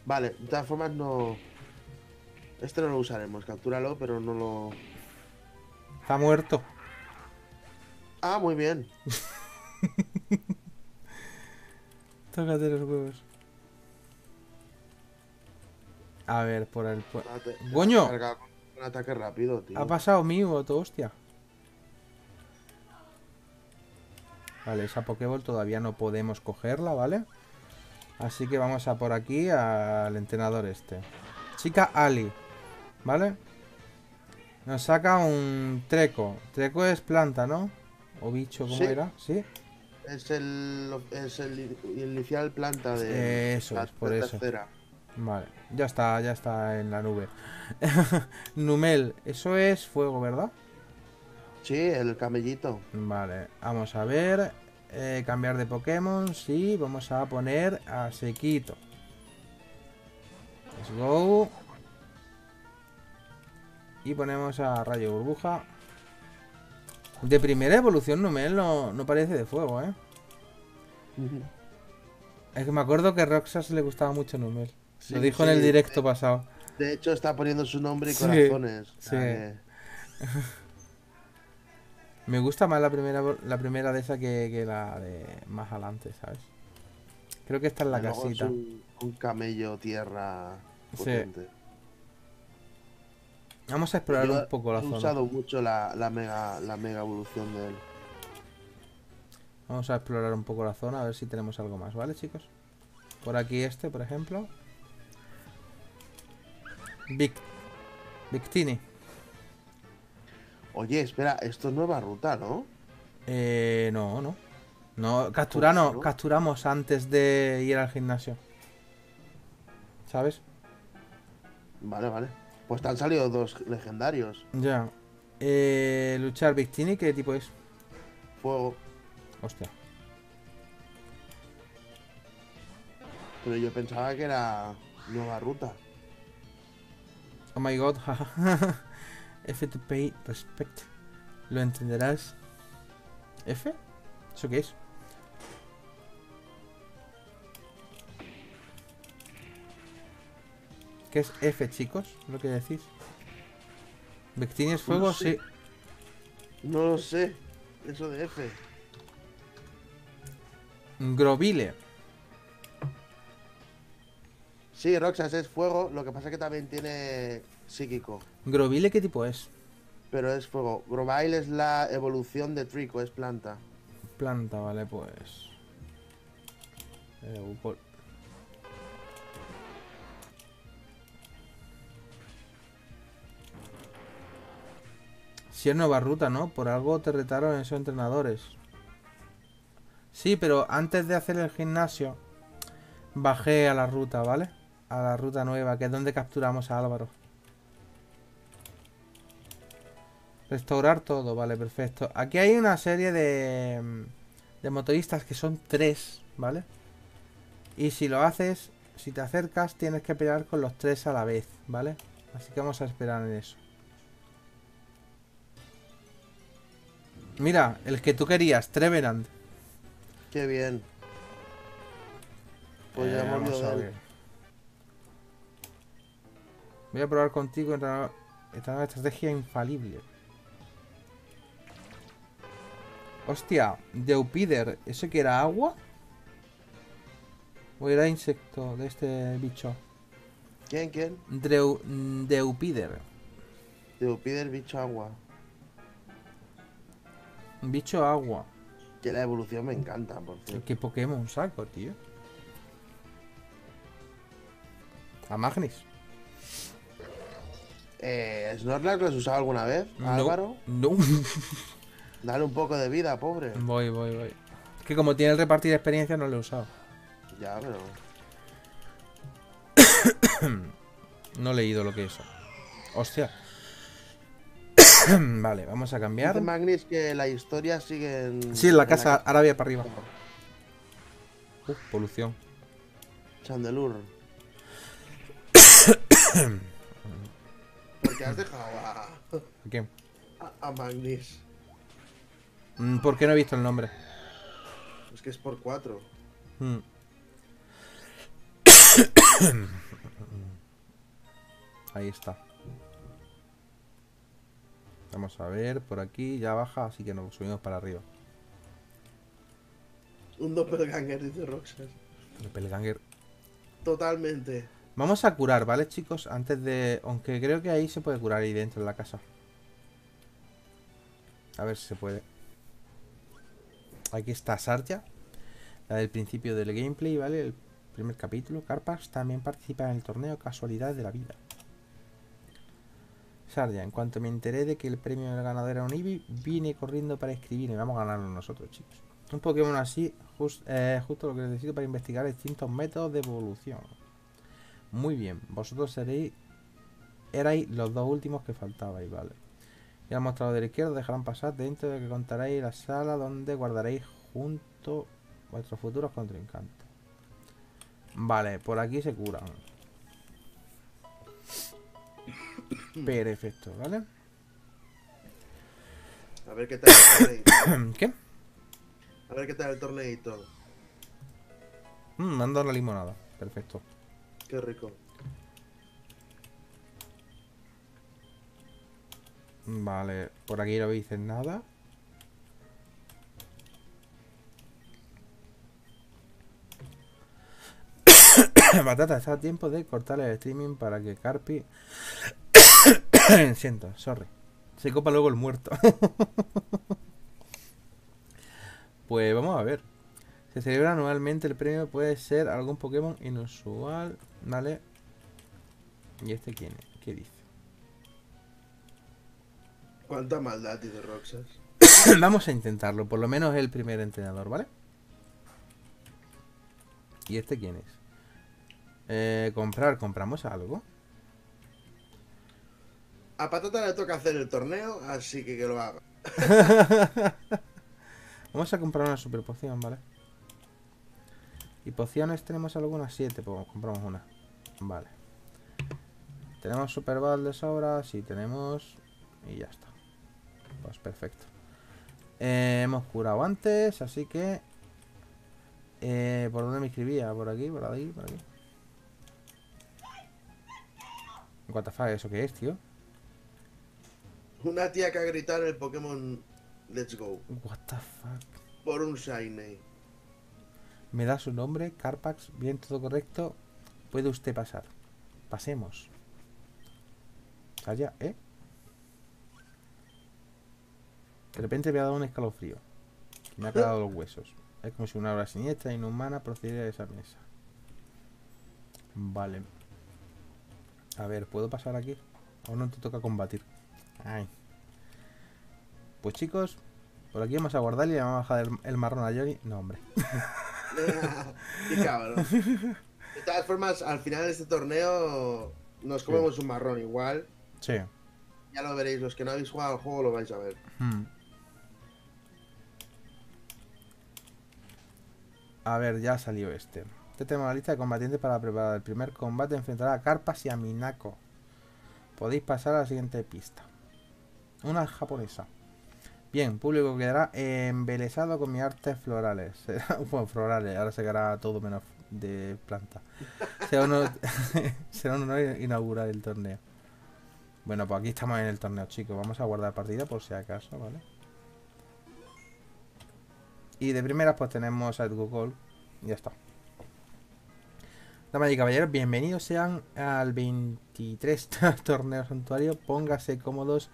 Vale, de todas formas no... Este no lo usaremos, captúralo, pero no lo... Está muerto. Ah, muy bien. Tócate los huevos. A ver, por el... ¡Coño! Un ataque rápido, tío. Ha pasado mi voto, hostia. Vale, esa Pokéball todavía no podemos cogerla, ¿vale? Así que vamos a por aquí al entrenador este. Chica Ali, ¿vale? Nos saca un Treco. Treco es planta, ¿no? O bicho, ¿cómo era? ¿Sí? Es el inicial planta de... Eso, la, es por eso. Tercera. Vale, ya está en la nube. Numel, eso es fuego, ¿verdad? Sí, el camellito. Vale, vamos a ver. Cambiar de Pokémon, sí. Vamos a poner a Sequito. Let's go. Y ponemos a Rayo Burbuja. De primera evolución Numel no parece de fuego, ¿eh? Es que me acuerdo que a Roxas le gustaba mucho Numel. Sí, lo dijo en el directo pasado. De hecho está poniendo su nombre y corazones. Sí. Me gusta más la primera de esa que la de más adelante, ¿sabes? Creo que esta es la casita. Es un camello tierra potente. Sí. Vamos a explorar un poco la zona. He usado mucho la mega evolución de él. Vamos a explorar un poco la zona, a ver si tenemos algo más, ¿vale, chicos? Por aquí este, por ejemplo. Victini. Oye, espera, esto es nueva ruta, ¿no? No. No, capturamos antes de ir al gimnasio. ¿Sabes? Vale. Pues te han salido dos legendarios. Ya. Luchar Victini, ¿qué tipo es? Fuego. Hostia. Pero yo pensaba que era nueva ruta. Oh my god, jajaja. F to pay respect. Lo entenderás. ¿F? ¿Eso qué es? ¿Qué es F, chicos? ¿Lo que decís? ¿Victini es fuego? No sé. Sí. No lo sé. Eso de F. Grovile. Sí, Roxas es fuego. Lo que pasa es que también tiene... psíquico. ¿Grovyle qué tipo es? Pero es fuego. Grovyle es la evolución de Trico, es planta. Planta, vale, pues. Si es nueva ruta, ¿no? Por algo te retaron esos entrenadores. Sí, pero antes de hacer el gimnasio, bajé a la ruta, ¿vale? A la ruta nueva, que es donde capturamos a Álvaro. Restaurar todo, vale, perfecto. Aquí hay una serie de motoristas que son 3, ¿vale? Y si lo haces, si te acercas, tienes que pelear con los 3 a la vez, ¿vale? Así que vamos a esperar en eso. Mira, el que tú querías, Trevenant. Qué bien. Pues ya hemos ido a ver. Voy a probar contigo entrenador. Esta es una estrategia infalible. Hostia, Deupider, ¿eso que era agua? ¿O era insecto de este bicho? ¿Quién? Deupider. Deupider, bicho agua. Bicho agua. Que la evolución me encanta, por cierto. ¿Qué Pokémon saco, tío? A Magnis. ¿Snorlax lo has usado alguna vez, Álvaro? No. Dale un poco de vida, pobre. Voy. Es que como tiene el repartir experiencia no lo he usado. Ya, pero... no he leído lo que es. Hostia. Vale, vamos a cambiar. Dice Magnis que la historia sigue en... Sí, en la casa Arabia para arriba. Polución. Chandelure. ¿Por qué has dejado a... quién? A Magnis. ¿Por qué no he visto el nombre? Es que es por 4. Ahí está. Vamos a ver, por aquí ya baja, así que nos subimos para arriba. Un doppelganger, dice Roxas. Doppelganger. Totalmente. Vamos a curar, ¿vale, chicos? Antes de... Aunque creo que ahí se puede curar ahí dentro de la casa. A ver si se puede. Aquí está Sartia, la del principio del gameplay, ¿vale? El primer capítulo. Carpax también participa en el torneo Casualidades de la Vida. Sartia, en cuanto me enteré de que el premio del ganador era un Eevee, vine corriendo para escribirme. Vamos a ganarlo nosotros, chicos. Un Pokémon así, justo lo que necesito para investigar distintos métodos de evolución. Muy bien, vosotros erais los dos últimos que faltabais, ¿vale? Y al mostrador de la izquierda dejarán pasar dentro de que contaréis la sala donde guardaréis junto vuestros futuros contrincantes. Vale, por aquí se curan. Perfecto, ¿vale? A ver qué tal el torneito. ¿Qué? A ver qué tal el torneito. Mandó la limonada, perfecto. Qué rico. Vale, por aquí no veis nada. Patata, está a tiempo de cortar el streaming para que Carpi... Siento, sorry. Se copa luego el muerto. Pues vamos a ver. Se celebra anualmente, el premio puede ser algún Pokémon inusual. Vale. ¿Y este quién es? ¿Qué dice? ¿Cuánta maldad tiene Roxas? Vamos a intentarlo, por lo menos el primer entrenador, ¿vale? ¿Y este quién es? ¿Compramos algo? A Patata le toca hacer el torneo, así que lo haga. Vamos a comprar una super poción, ¿vale? Y pociones tenemos algunas 7, pues compramos una. Vale. Tenemos super bal de sobra, sí tenemos. Y ya está. Pues perfecto. Hemos curado antes, así que... ¿por dónde me inscribía? ¿Por aquí? ¿Por ahí? ¿Por aquí? What the fuck, ¿eso qué es, tío? Una tía que ha gritado el Pokémon Let's Go. What the fuck. Por un Shiny. Me da su nombre, Carpax, bien, todo correcto. Puede usted pasar. Pasemos. Allá, ¿eh? De repente me ha dado un escalofrío. Me ha clavado los huesos. Es como si una hora siniestra e inhumana procediera de esa mesa. Vale. A ver, ¿puedo pasar aquí? Aún no te toca combatir. Ay. Pues chicos, por aquí vamos a guardar y le vamos a bajar el marrón a Johnny. No, hombre. Qué cabrón. De todas formas, al final de este torneo nos comemos un marrón igual. Sí. Ya lo veréis, los que no habéis jugado al juego lo vais a ver. A ver, ya salió este. Este tenemos la lista de combatientes para preparar el primer combate. Enfrentará a Carpas y a Minako. Podéis pasar a la siguiente pista. Una japonesa. Bien, público quedará embelesado con mis artes florales. Bueno, florales, ahora se quedará todo menos de planta. Será un honor inaugurar el torneo. Bueno, pues aquí estamos en el torneo, chicos. Vamos a guardar partida por si acaso, ¿vale? Y de primeras pues tenemos a Google. Ya está. Damas y caballeros, bienvenidos sean al 23 torneo santuario. Póngase cómodos.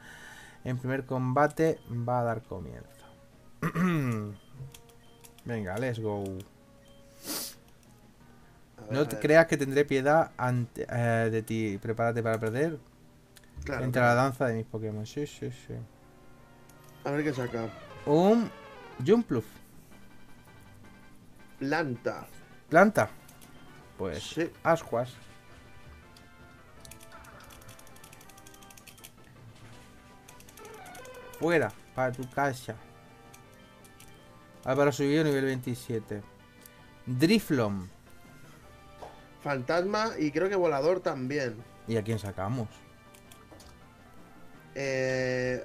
En primer combate va a dar comienzo. Venga, let's go. No te creas que tendré piedad de ti. Prepárate para perder. Claro, entre la danza de mis Pokémon. Sí, sí, sí. A ver qué saca. Un Jumpluff. Planta. Planta. Pues sí. Ascuas. Fuera, para tu casa. Álvaro subió nivel 27. Driflon. Fantasma y creo que volador también. ¿Y a quién sacamos?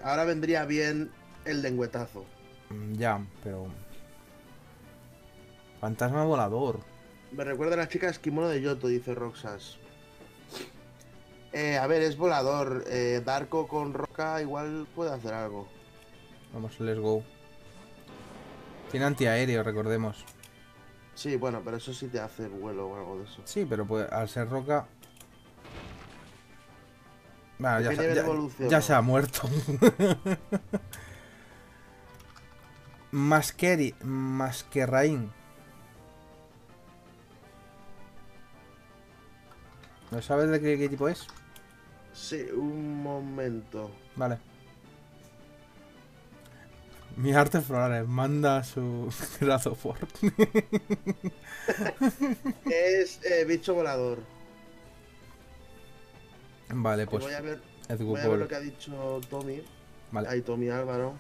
Ahora vendría bien el lengüetazo. Ya, pero... Fantasma volador. Me recuerda a las chicas kimono de Yoto, dice Roxas. A ver, es volador. Darko con roca igual puede hacer algo. Vamos, let's go. Tiene antiaéreo, recordemos. Sí, bueno, pero eso sí te hace vuelo o algo de eso. Sí, pero puede, al ser roca Bueno, ya se ha muerto. Masqueri, Masquerraín. ¿No sabes de qué tipo es? Sí, un momento. Vale. Mis artes florales, manda su Grazofor. Es bicho volador. Vale, pues voy a ver lo que ha dicho Tommy. Vale. Ahí Tommy, Álvaro.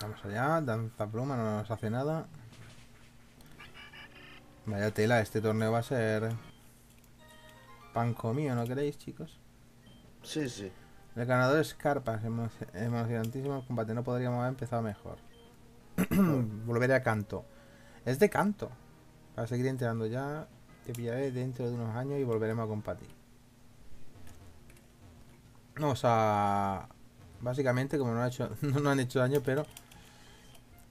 Vamos allá, danza pluma, no nos hace nada. Vaya tela, este torneo va a ser pan comido, ¿no queréis, chicos? Sí, sí. El ganador es Carpax, emocionantísimo el combate, no podríamos haber empezado mejor. Volveré a Canto. Es de Canto. Para seguir entrenando ya, te pillaré dentro de unos años y volveremos a compartir. No, o sea, básicamente como no han hecho daño, pero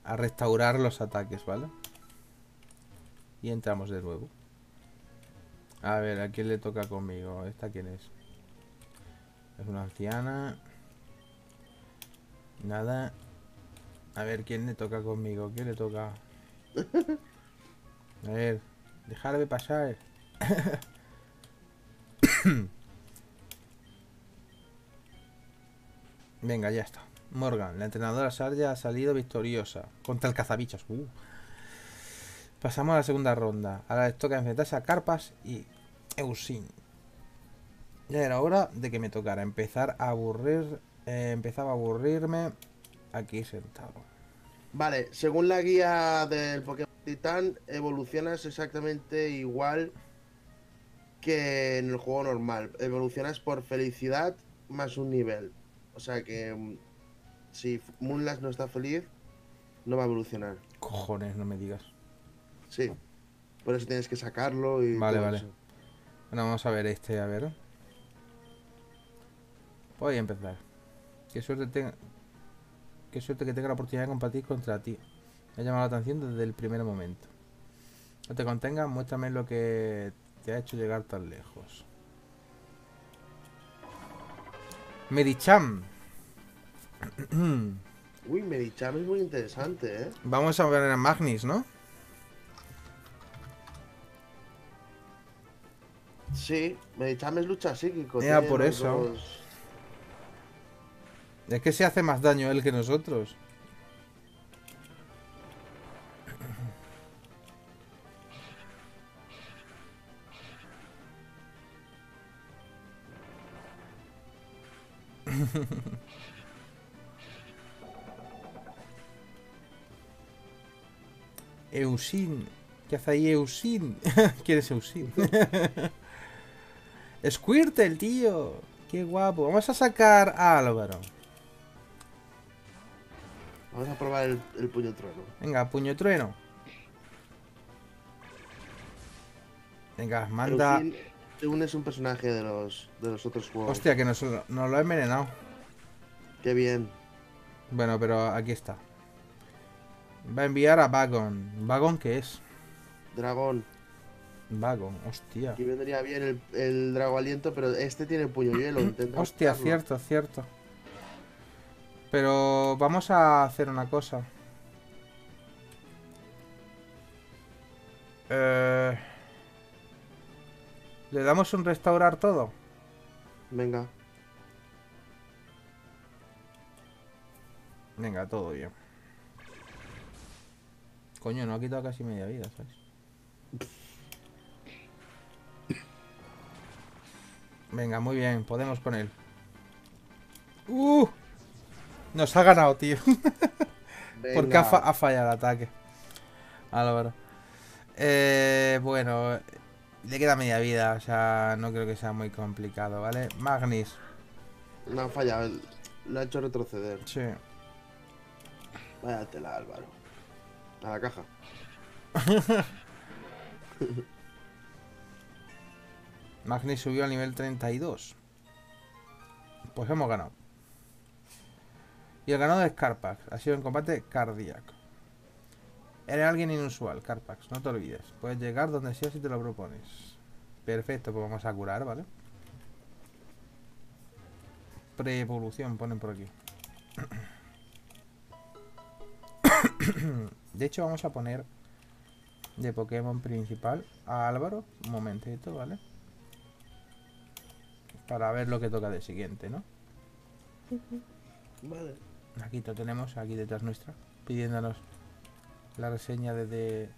a restaurar los ataques, ¿vale? Y entramos de nuevo. A ver, ¿a quién le toca conmigo? ¿Esta quién es? Es una anciana. Nada. A ver, ¿quién le toca conmigo? ¿Quién le toca? A ver, dejarme pasar. Venga, ya está. Morgan, la entrenadora Sarja ha salido victoriosa contra el cazabichos. Pasamos a la segunda ronda. Ahora les toca enfrentarse a Carpax y Eusin. Ya era hora de que me tocara empezar a aburrir. Empezaba a aburrirme aquí sentado. Vale, según la guía del Pokémon Titán, evolucionas exactamente igual que en el juego normal. Evolucionas por felicidad más un nivel. O sea que si Muzlax no está feliz, no va a evolucionar. Cojones, no me digas. Sí, por eso tienes que sacarlo y... Vale, vale. Eso. Bueno, vamos a ver este, a ver. Voy a empezar. Qué suerte que tenga la oportunidad de compartir contra ti. Me ha llamado la atención desde el primer momento. No te contengas, muéstrame lo que te ha hecho llegar tan lejos. Medicham. Uy, Medicham es muy interesante, ¿eh? Vamos a ver a Magnis, ¿no? Sí, Medicham es lucha psíquico. Ya, por eso. Dos... Es que se hace más daño él que nosotros. Eusin. ¿Qué hace ahí Eusin? ¿Quién es Eusin? Squirtle, tío. Qué guapo. Vamos a sacar a Álvaro. Vamos a probar el puño trueno. Venga, puño trueno. Venga, manda... Según es un personaje de los otros juegos. Hostia, que nos lo ha envenenado. Qué bien. Bueno, pero aquí está. Va a enviar a Vagon. ¿Vagon qué es? Dragón. Vagon, hostia. Aquí vendría bien el drago aliento, pero este tiene puño hielo. Hostia, buscarlo. Cierto, cierto. Pero vamos a hacer una cosa. ¿Le damos un restaurar todo? Venga. Venga, todo bien. Coño, no ha quitado casi media vida, ¿sabes? Venga, muy bien, podemos con él. ¡Uh! Nos ha ganado, tío. Porque ha fallado el ataque. Álvaro. Bueno... Le queda media vida, o sea, no creo que sea muy complicado, ¿vale? Magnis. No ha fallado, lo ha hecho retroceder. Sí. Váyatela, Álvaro. A la caja. Magnis subió al nivel 32. Pues hemos ganado. Y el ganador es Carpax. Ha sido en combate cardíaco. Eres alguien inusual, Carpax, no te olvides. Puedes llegar donde sea si te lo propones. Perfecto, pues vamos a curar, ¿vale? Pre-evolución ponen por aquí. De hecho vamos a poner de Pokémon principal a Álvaro, un momentito, ¿vale? Para ver lo que toca de siguiente, ¿no? Vale. Aquí lo tenemos, aquí detrás nuestra, pidiéndonos la reseña desde...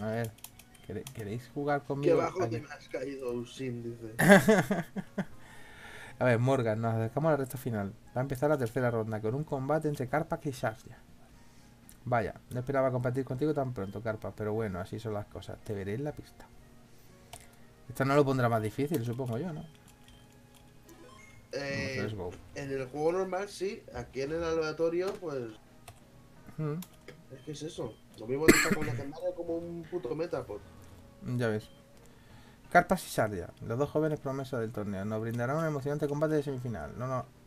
A ver, ¿queréis jugar conmigo? Qué bajo que me has caído, Usim, dice. A ver, Morgan, nos acercamos a la recta final. Va a empezar la tercera ronda con un combate entre Carpax y Sasha. Vaya, no esperaba compartir contigo tan pronto, Carpax, pero bueno, así son las cosas. Te veré en la pista. Esta no lo pondrá más difícil, supongo yo, ¿no? En el juego normal sí, aquí en el aleatorio, pues... Es que es eso. Lo mismo que está con legendario como un puto Metapod. Ya ves. Carpax y Sardia, los dos jóvenes promesas del torneo, nos brindarán un emocionante combate de semifinal.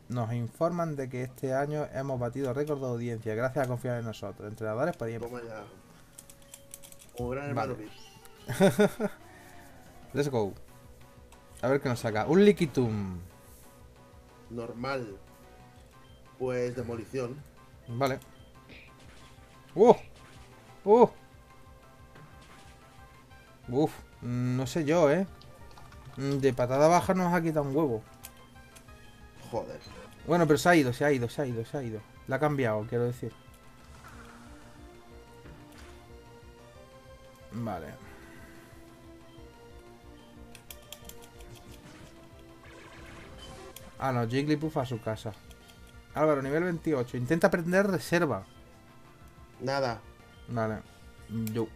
Nos informan de que este año hemos batido récord de audiencia gracias a confiar en nosotros, entrenadores para ir. Gran hermano. Vale. Let's go. A ver qué nos saca. Un Liquitum. Normal. Pues demolición. Vale. Uf, no sé yo, ¿eh? De patada baja nos ha quitado un huevo. Joder. Bueno, pero se ha ido. La ha cambiado, quiero decir. Vale. Ah, no, Jigglypuff a su casa. Álvaro, nivel 28. Intenta prender reserva. Nada. Vale. Yo.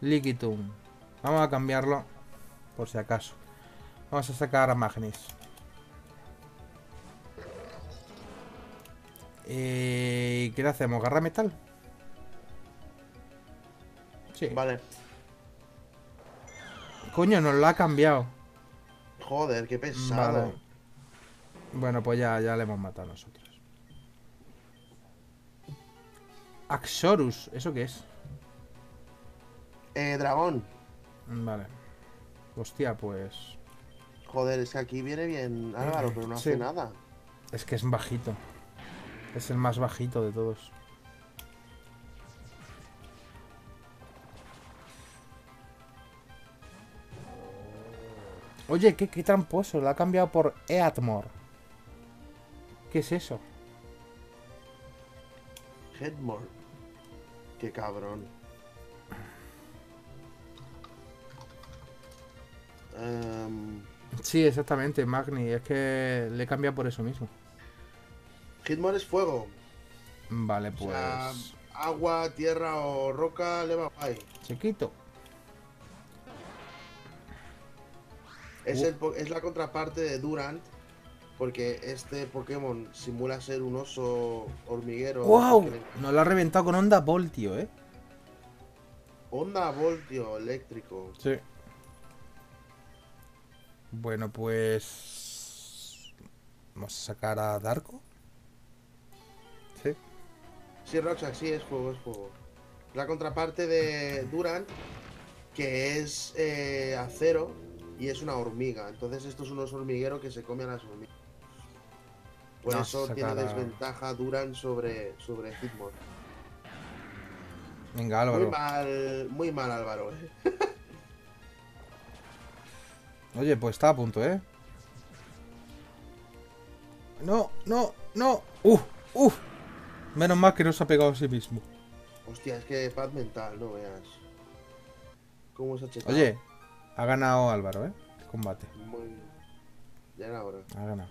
Liquitum. Vamos a cambiarlo por si acaso. Vamos a sacar a Magnis. ¿Qué le hacemos? ¿Garra metal? Sí. Vale. Coño, nos lo ha cambiado. Joder, qué pesado. Vale. Bueno, pues ya le hemos matado a nosotros. Axorus, ¿eso qué es? Dragón. Vale. Hostia, pues... Joder, es que aquí viene bien Álvaro, pero no hace nada. Es que es bajito. Es el más bajito de todos. Oye, qué tramposo. Lo ha cambiado por Eatmor. ¿Qué es eso? Headmore. Qué cabrón. Sí, exactamente, Magni. Es que le cambia por eso mismo. Hitmon es fuego. Vale, pues. O sea, agua, tierra o roca le va guay. Chiquito. Es la contraparte de Durant. Porque este Pokémon simula ser un oso hormiguero. ¡Wow! Nos lo ha reventado con Onda Voltio, ¿eh? Onda Voltio eléctrico. Sí. Bueno, pues... Vamos a sacar a Darko. Sí. Sí, Roxas, sí, es fuego, es fuego. La contraparte de Durant, que es acero y es una hormiga. Entonces esto es un oso hormiguero que se come a las hormigas. Por eso tiene desventaja Durant sobre Hitmon. Venga, Álvaro. Muy mal Álvaro. Oye, pues está a punto, ¿eh? No. Menos mal que no se ha pegado a sí mismo. Hostia, es que paz mental, no veas. ¿Cómo se ha checado? Oye, ha ganado Álvaro, ¿eh? El combate. Muy... Ya era hora. Ha ganado.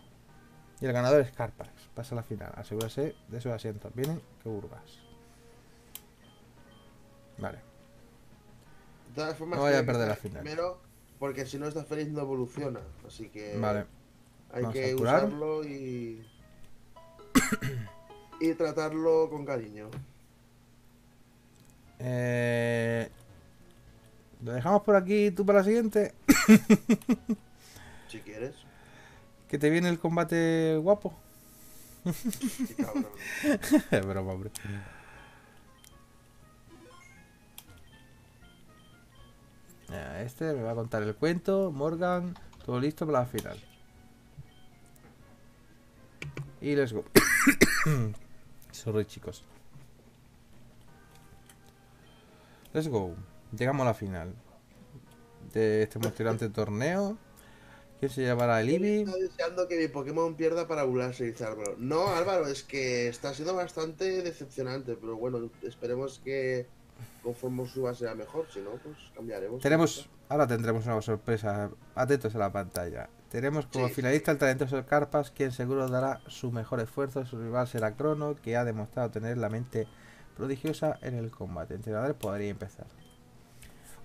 Y el ganador es Carpax. Pasa a la final. Asegúrese de sus asientos. Vienen que burgas. Vale. De todas formas, no voy a perder la final. Primero... Porque si no está feliz no evoluciona. Así que vale. Hay que usarlo y tratarlo con cariño. Lo dejamos por aquí. ¿Tú para la siguiente? Si quieres. Que te viene el combate guapo. Sí, cabrón. Es broma, hombre. Este me va a contar el cuento. Morgan, todo listo para la final. Y let's go. Sorry, chicos. Let's go. Llegamos a la final de este emocionante torneo. ¿Quién se llevará el Eevee? Está deseando que mi Pokémon pierda para burlarse y Álvaro. No, Álvaro, es que está siendo bastante decepcionante. Pero bueno, esperemos que conforme suba sea mejor. Si no, pues cambiaremos. Tenemos, ahora tendremos una sorpresa. Atentos a la pantalla. Tenemos como finalista el talentoso Carpax, quien seguro dará su mejor esfuerzo. Su rival será Crono, que ha demostrado tener la mente prodigiosa en el combate. Entrenador, podría empezar.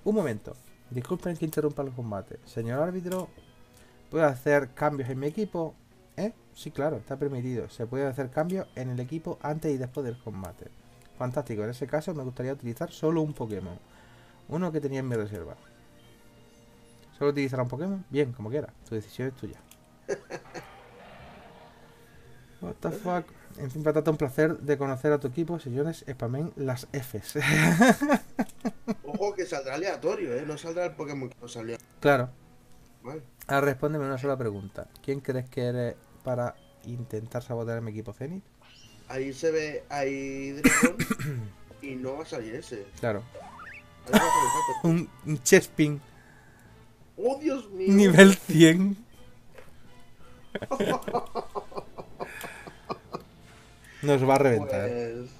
Un momento. Disculpen que interrumpa el combate. Señor árbitro, ¿puedo hacer cambios en mi equipo? ¿Eh? Sí, claro, está permitido. Se puede hacer cambios en el equipo antes y después del combate. Fantástico, en ese caso me gustaría utilizar solo un Pokémon. Uno que tenía en mi reserva. ¿Solo utilizará un Pokémon? Bien, como quiera. Tu decisión es tuya. What the fuck. En fin, Patata, un placer de conocer a tu equipo. Señores, spamen las Fs. Ojo que saldrá aleatorio, ¿eh? No saldrá el Pokémon que no salió. Claro. Vale. Ahora respóndeme una sola pregunta. ¿Quién crees que eres para intentar sabotear a mi equipo Zenith? Ahí se ve, ahí dragón. Y no va a salir ese. Claro. Ahí va a salir un Chespin. ¡Oh, Dios mío! Nivel 100. Nos va a reventar. Pues,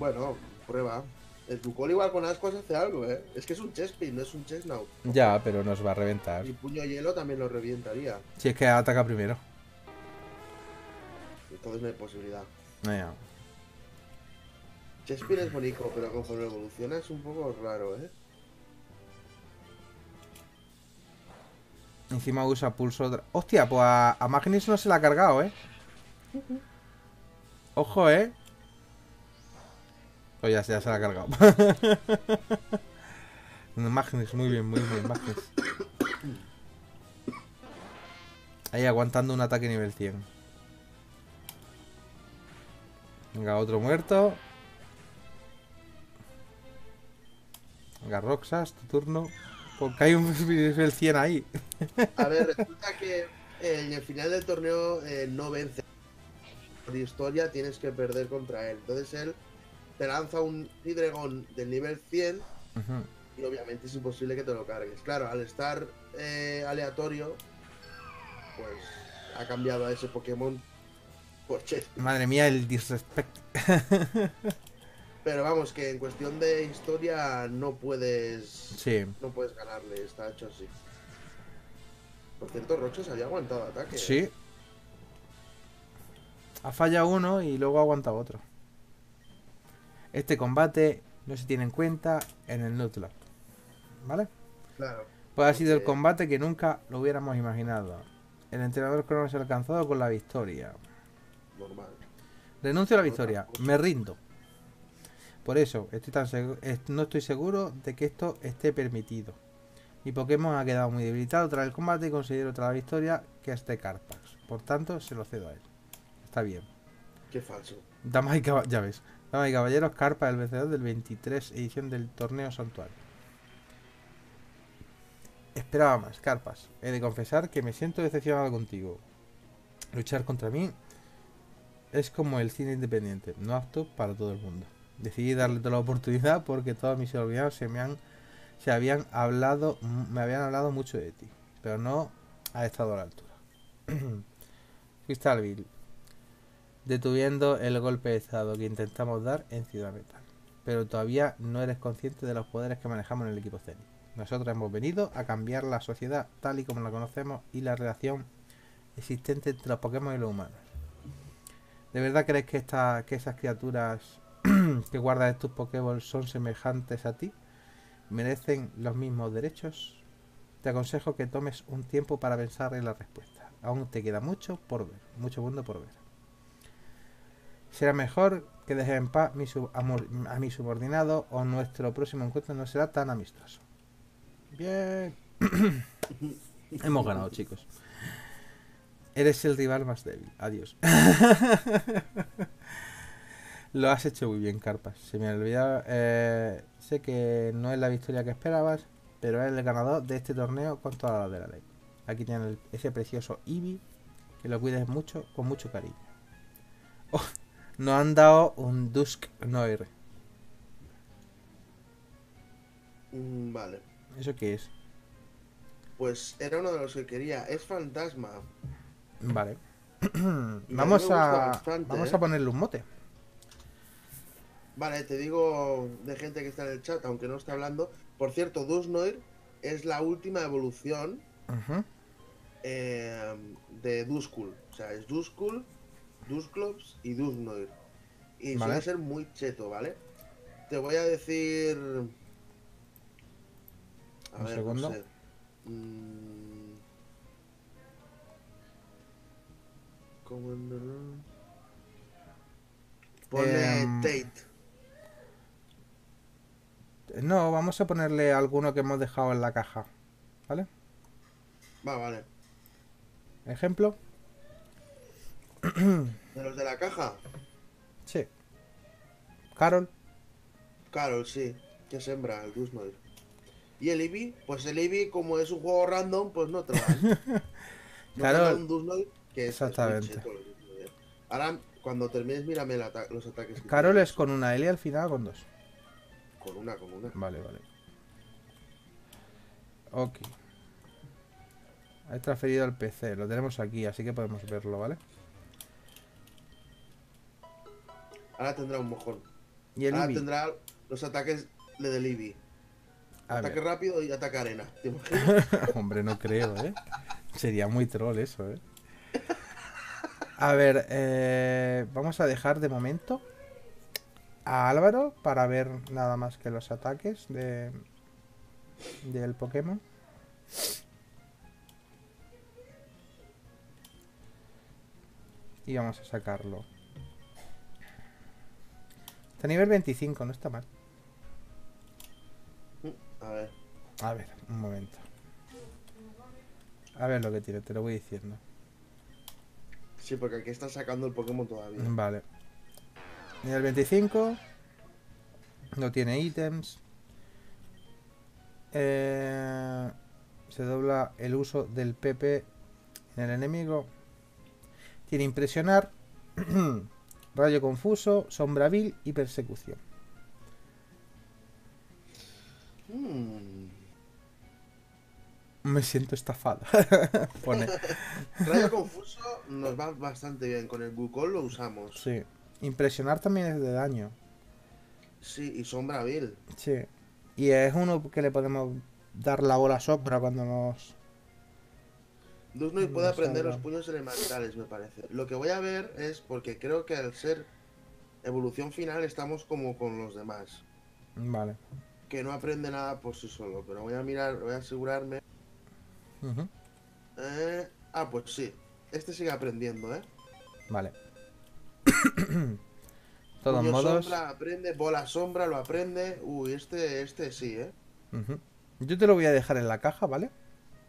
bueno, prueba. El Tucol igual con ascuas hace algo, ¿eh? Es que es un Chespin, no es un Chesnaut. Ya, pero nos va a reventar. Y Puño Hielo también lo revientaría. Si es que ataca primero. Entonces no hay posibilidad. No, ya. Chespin es bonito, pero conforme evoluciona es un poco raro, ¿eh? Encima usa pulso. Hostia, pues a Magnis no se la ha cargado, ¿eh? Ojo, ¿eh? Pues ya se la ha cargado. Magnis, muy bien, Magnis. Ahí aguantando un ataque nivel 100. Venga, otro muerto. Venga, Roxas, tu turno. Porque hay un nivel 100 ahí. A ver, resulta que en el final del torneo no vence. Por historia tienes que perder contra él. Entonces él te lanza un Hidregón del nivel 100. Uh-huh. Y obviamente es imposible que te lo cargues. Claro, al estar aleatorio, pues ha cambiado a ese Pokémon por Chespin. Madre mía, el disrespect. Pero vamos, que en cuestión de historia no puedes. Sí. No puedes ganarle, está hecho así. Por cierto, Roxas había aguantado ataque. Sí. Ha fallado uno y luego ha aguantado otro. Este combate no se tiene en cuenta en el Nutla. ¿Vale? Claro. Pues ha sido el combate que nunca lo hubiéramos imaginado. El entrenador Crono se ha alcanzado con la victoria. Normal. Renuncio a la victoria. Me rindo. Por eso, no estoy seguro de que esto esté permitido. Mi Pokémon ha quedado muy debilitado tras el combate y considero tras la victoria que este Carpax. Por tanto, se lo cedo a él. Está bien. Qué falso. Damas y caballeros, ya ves. Damas y caballeros, Carpax, el vencedor del 23 edición del torneo santuario. Esperaba más, Carpax. He de confesar que me siento decepcionado contigo. Luchar contra mí es como el cine independiente, no apto para todo el mundo. Decidí darle toda la oportunidad porque todos mis olvidados me habían hablado mucho de ti, pero no has estado a la altura. Fuiste al vil, detuviendo el golpe de estado que intentamos dar en Ciudad Metal, pero todavía no eres consciente de los poderes que manejamos en el equipo Zenith. Nosotros hemos venido a cambiar la sociedad tal y como la conocemos y la relación existente entre los Pokémon y los humanos. ¿De verdad crees que esas criaturas que guardas de tus Pokéballs son semejantes a ti? ¿Merecen los mismos derechos? Te aconsejo que tomes un tiempo para pensar en la respuesta. Aún te queda mucho por ver, mucho mundo por ver. Será mejor que dejes en paz a mi subordinado o nuestro próximo encuentro no será tan amistoso. Bien. Hemos ganado, chicos. Eres el rival más débil. Adiós. Lo has hecho muy bien, Carpax. Se me ha olvidado. Sé que no es la victoria que esperabas, pero eres el ganador de este torneo con toda la de la ley. Aquí tienen ese precioso Eevee. Que lo cuides mucho, con mucho cariño. Oh, nos han dado un Dusknoir. Vale. ¿Eso qué es? Pues era uno de los que quería. Es fantasma. Vale. Vamos a ponerle un mote. Vale, te digo de gente que está en el chat, aunque no está hablando. Por cierto, Dusknoir es la última evolución de Duskull. O sea, es Duskull, Dusclops y Dusknoir. Y vale. Suele ser muy cheto, ¿vale? Te voy a decir... A ver, un segundo. No sé. ¿Cómo en... Ponle Tate. No, vamos a ponerle alguno que hemos dejado en la caja, ¿vale? Va, vale. ¿Ejemplo? ¿De los de la caja? Sí. ¿Carol? Carol, sí. Que sembra el Dusknoir. ¿Y el Eevee? Pues el Eevee, como es un juego random, pues no trae. Carol. Un Dusknoir que es, exactamente. Es cheto. Ahora, cuando termines, mírame los ataques. Carol es con una L al final o con dos. Con una. Vale, vale. Ok. He transferido al PC, lo tenemos aquí, así que podemos verlo, ¿vale? Ahora tendrá un mojón. ¿Y el Eevee? Ahora tendrá los ataques del Eevee. Ataque rápido y ataque arena. ¿Te imaginas? Hombre, no creo, ¿eh? Sería muy troll eso, ¿eh? A ver, vamos a dejar de momento a Álvaro para ver nada más que los ataques del Pokémon. Y vamos a sacarlo. Está a nivel 25, no está mal. A ver, un momento. A ver lo que tiene, te lo voy diciendo. Sí, porque aquí está sacando el Pokémon todavía. Vale. Nivel 25. No tiene ítems. Se dobla el uso del PP en el enemigo. Tiene impresionar, rayo confuso, sombra vil y persecución. Me siento estafada. Pone. Rayo confuso nos va bastante bien. Con el Google lo usamos. Sí. Impresionar también es de daño. Sí, y sombra vil. Sí. Y es uno que le podemos dar la bola sombra cuando nos... Dusknoir puede aprender los puños elementales, me parece. Lo que voy a ver es porque creo que al ser evolución final estamos como con los demás. Vale. Que no aprende nada por sí solo, pero voy a mirar, voy a asegurarme. Pues sí. Este sigue aprendiendo, ¿eh? Vale. Todos modos. Sombra aprende, bola sombra lo aprende. Uy, este sí, ¿eh? Yo te lo voy a dejar en la caja, ¿vale?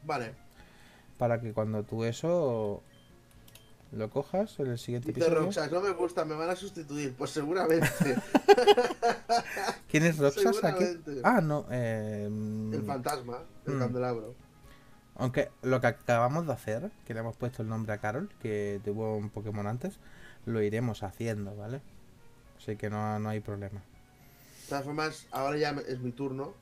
Vale. Para que cuando tú eso lo cojas en el siguiente episodio. Roxas, no me gusta, me van a sustituir. Pues seguramente. ¿Quién es Roxas aquí? Ah, no. El fantasma, el candelabro. Aunque lo que acabamos de hacer, que le hemos puesto el nombre a Carol, que tuvo un Pokémon antes, lo iremos haciendo, ¿vale? Así que no hay problema. De todas formas, ahora ya es mi turno.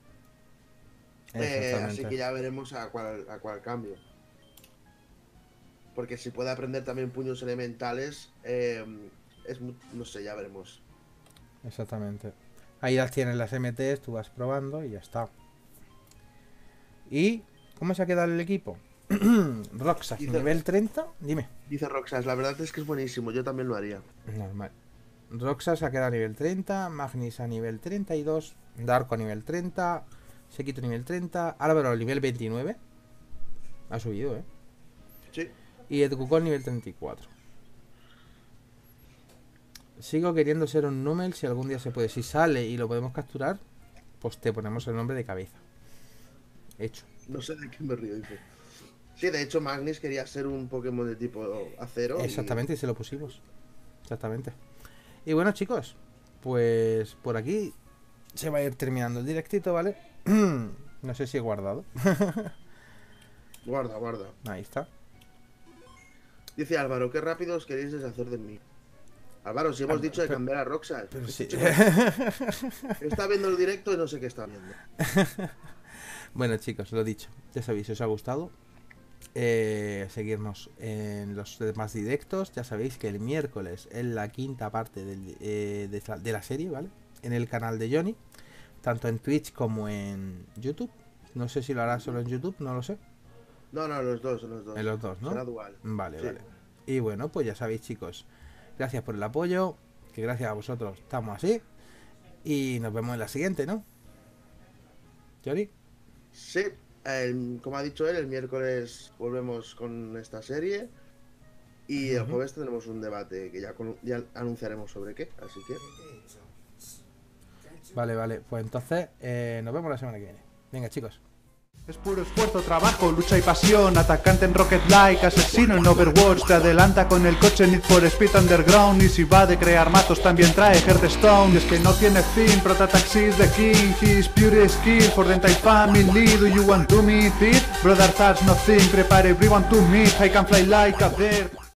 Así que ya veremos a cuál cambio. Porque si puede aprender también puños elementales, no sé, ya veremos. Exactamente. Ahí las tienes las MTs, tú vas probando y ya está. ¿Y cómo se ha quedado el equipo? Roxas, dice, nivel 30, dime. Dice Roxas, la verdad es que es buenísimo, yo también lo haría. Normal. Roxas ha quedado a nivel 30, Magnis a nivel 32, Darko a nivel 30, Sequito a nivel 30, Álvaro a nivel 29. Ha subido, ¿eh? Sí. Y el Google nivel 34. Sigo queriendo ser un número. Si algún día se puede, si sale y lo podemos capturar, pues te ponemos el nombre de cabeza. Hecho. No sé de qué me río, dice. Sí, de hecho Magnis quería ser un Pokémon de tipo acero. Exactamente, y se lo pusimos. Exactamente. Y bueno, chicos, pues por aquí se va a ir terminando el directito, ¿vale? No sé si he guardado. Guarda, guarda. Ahí está. Dice Álvaro, qué rápido os queréis deshacer de mí. Álvaro, si hemos dicho de cambiar a Roxas. Pero sí. Está viendo el directo y no sé qué está viendo. Bueno, chicos, lo dicho. Ya sabéis, si os ha gustado, seguirnos en los demás directos. Ya sabéis que el miércoles es la quinta parte de la serie, ¿vale? En el canal de Johnny, tanto en Twitch como en YouTube. No sé si lo hará solo en YouTube, no lo sé. No, no, los dos. En los dos, ¿no? Será dual. Vale, sí. Vale. Y bueno, pues ya sabéis, chicos, gracias por el apoyo, que gracias a vosotros estamos así. Y nos vemos en la siguiente, ¿no? ¿Johnny? Sí, como ha dicho él, el miércoles volvemos con esta serie. Y el jueves tendremos un debate que ya anunciaremos sobre qué, así que... Vale, vale, pues entonces nos vemos la semana que viene. Venga, chicos. Es puro esfuerzo, trabajo, lucha y pasión. Atacante en Rocket Like, asesino en Overwatch. Te adelanta con el coche Need for Speed Underground. Y si va de crear matos también trae Hearthstone. Y es que no tiene fin, Protataxis the king. His pure skill for dental family. Do you want to meet it? Brother that's nothing, prepare everyone to meet. I can fly like a bird.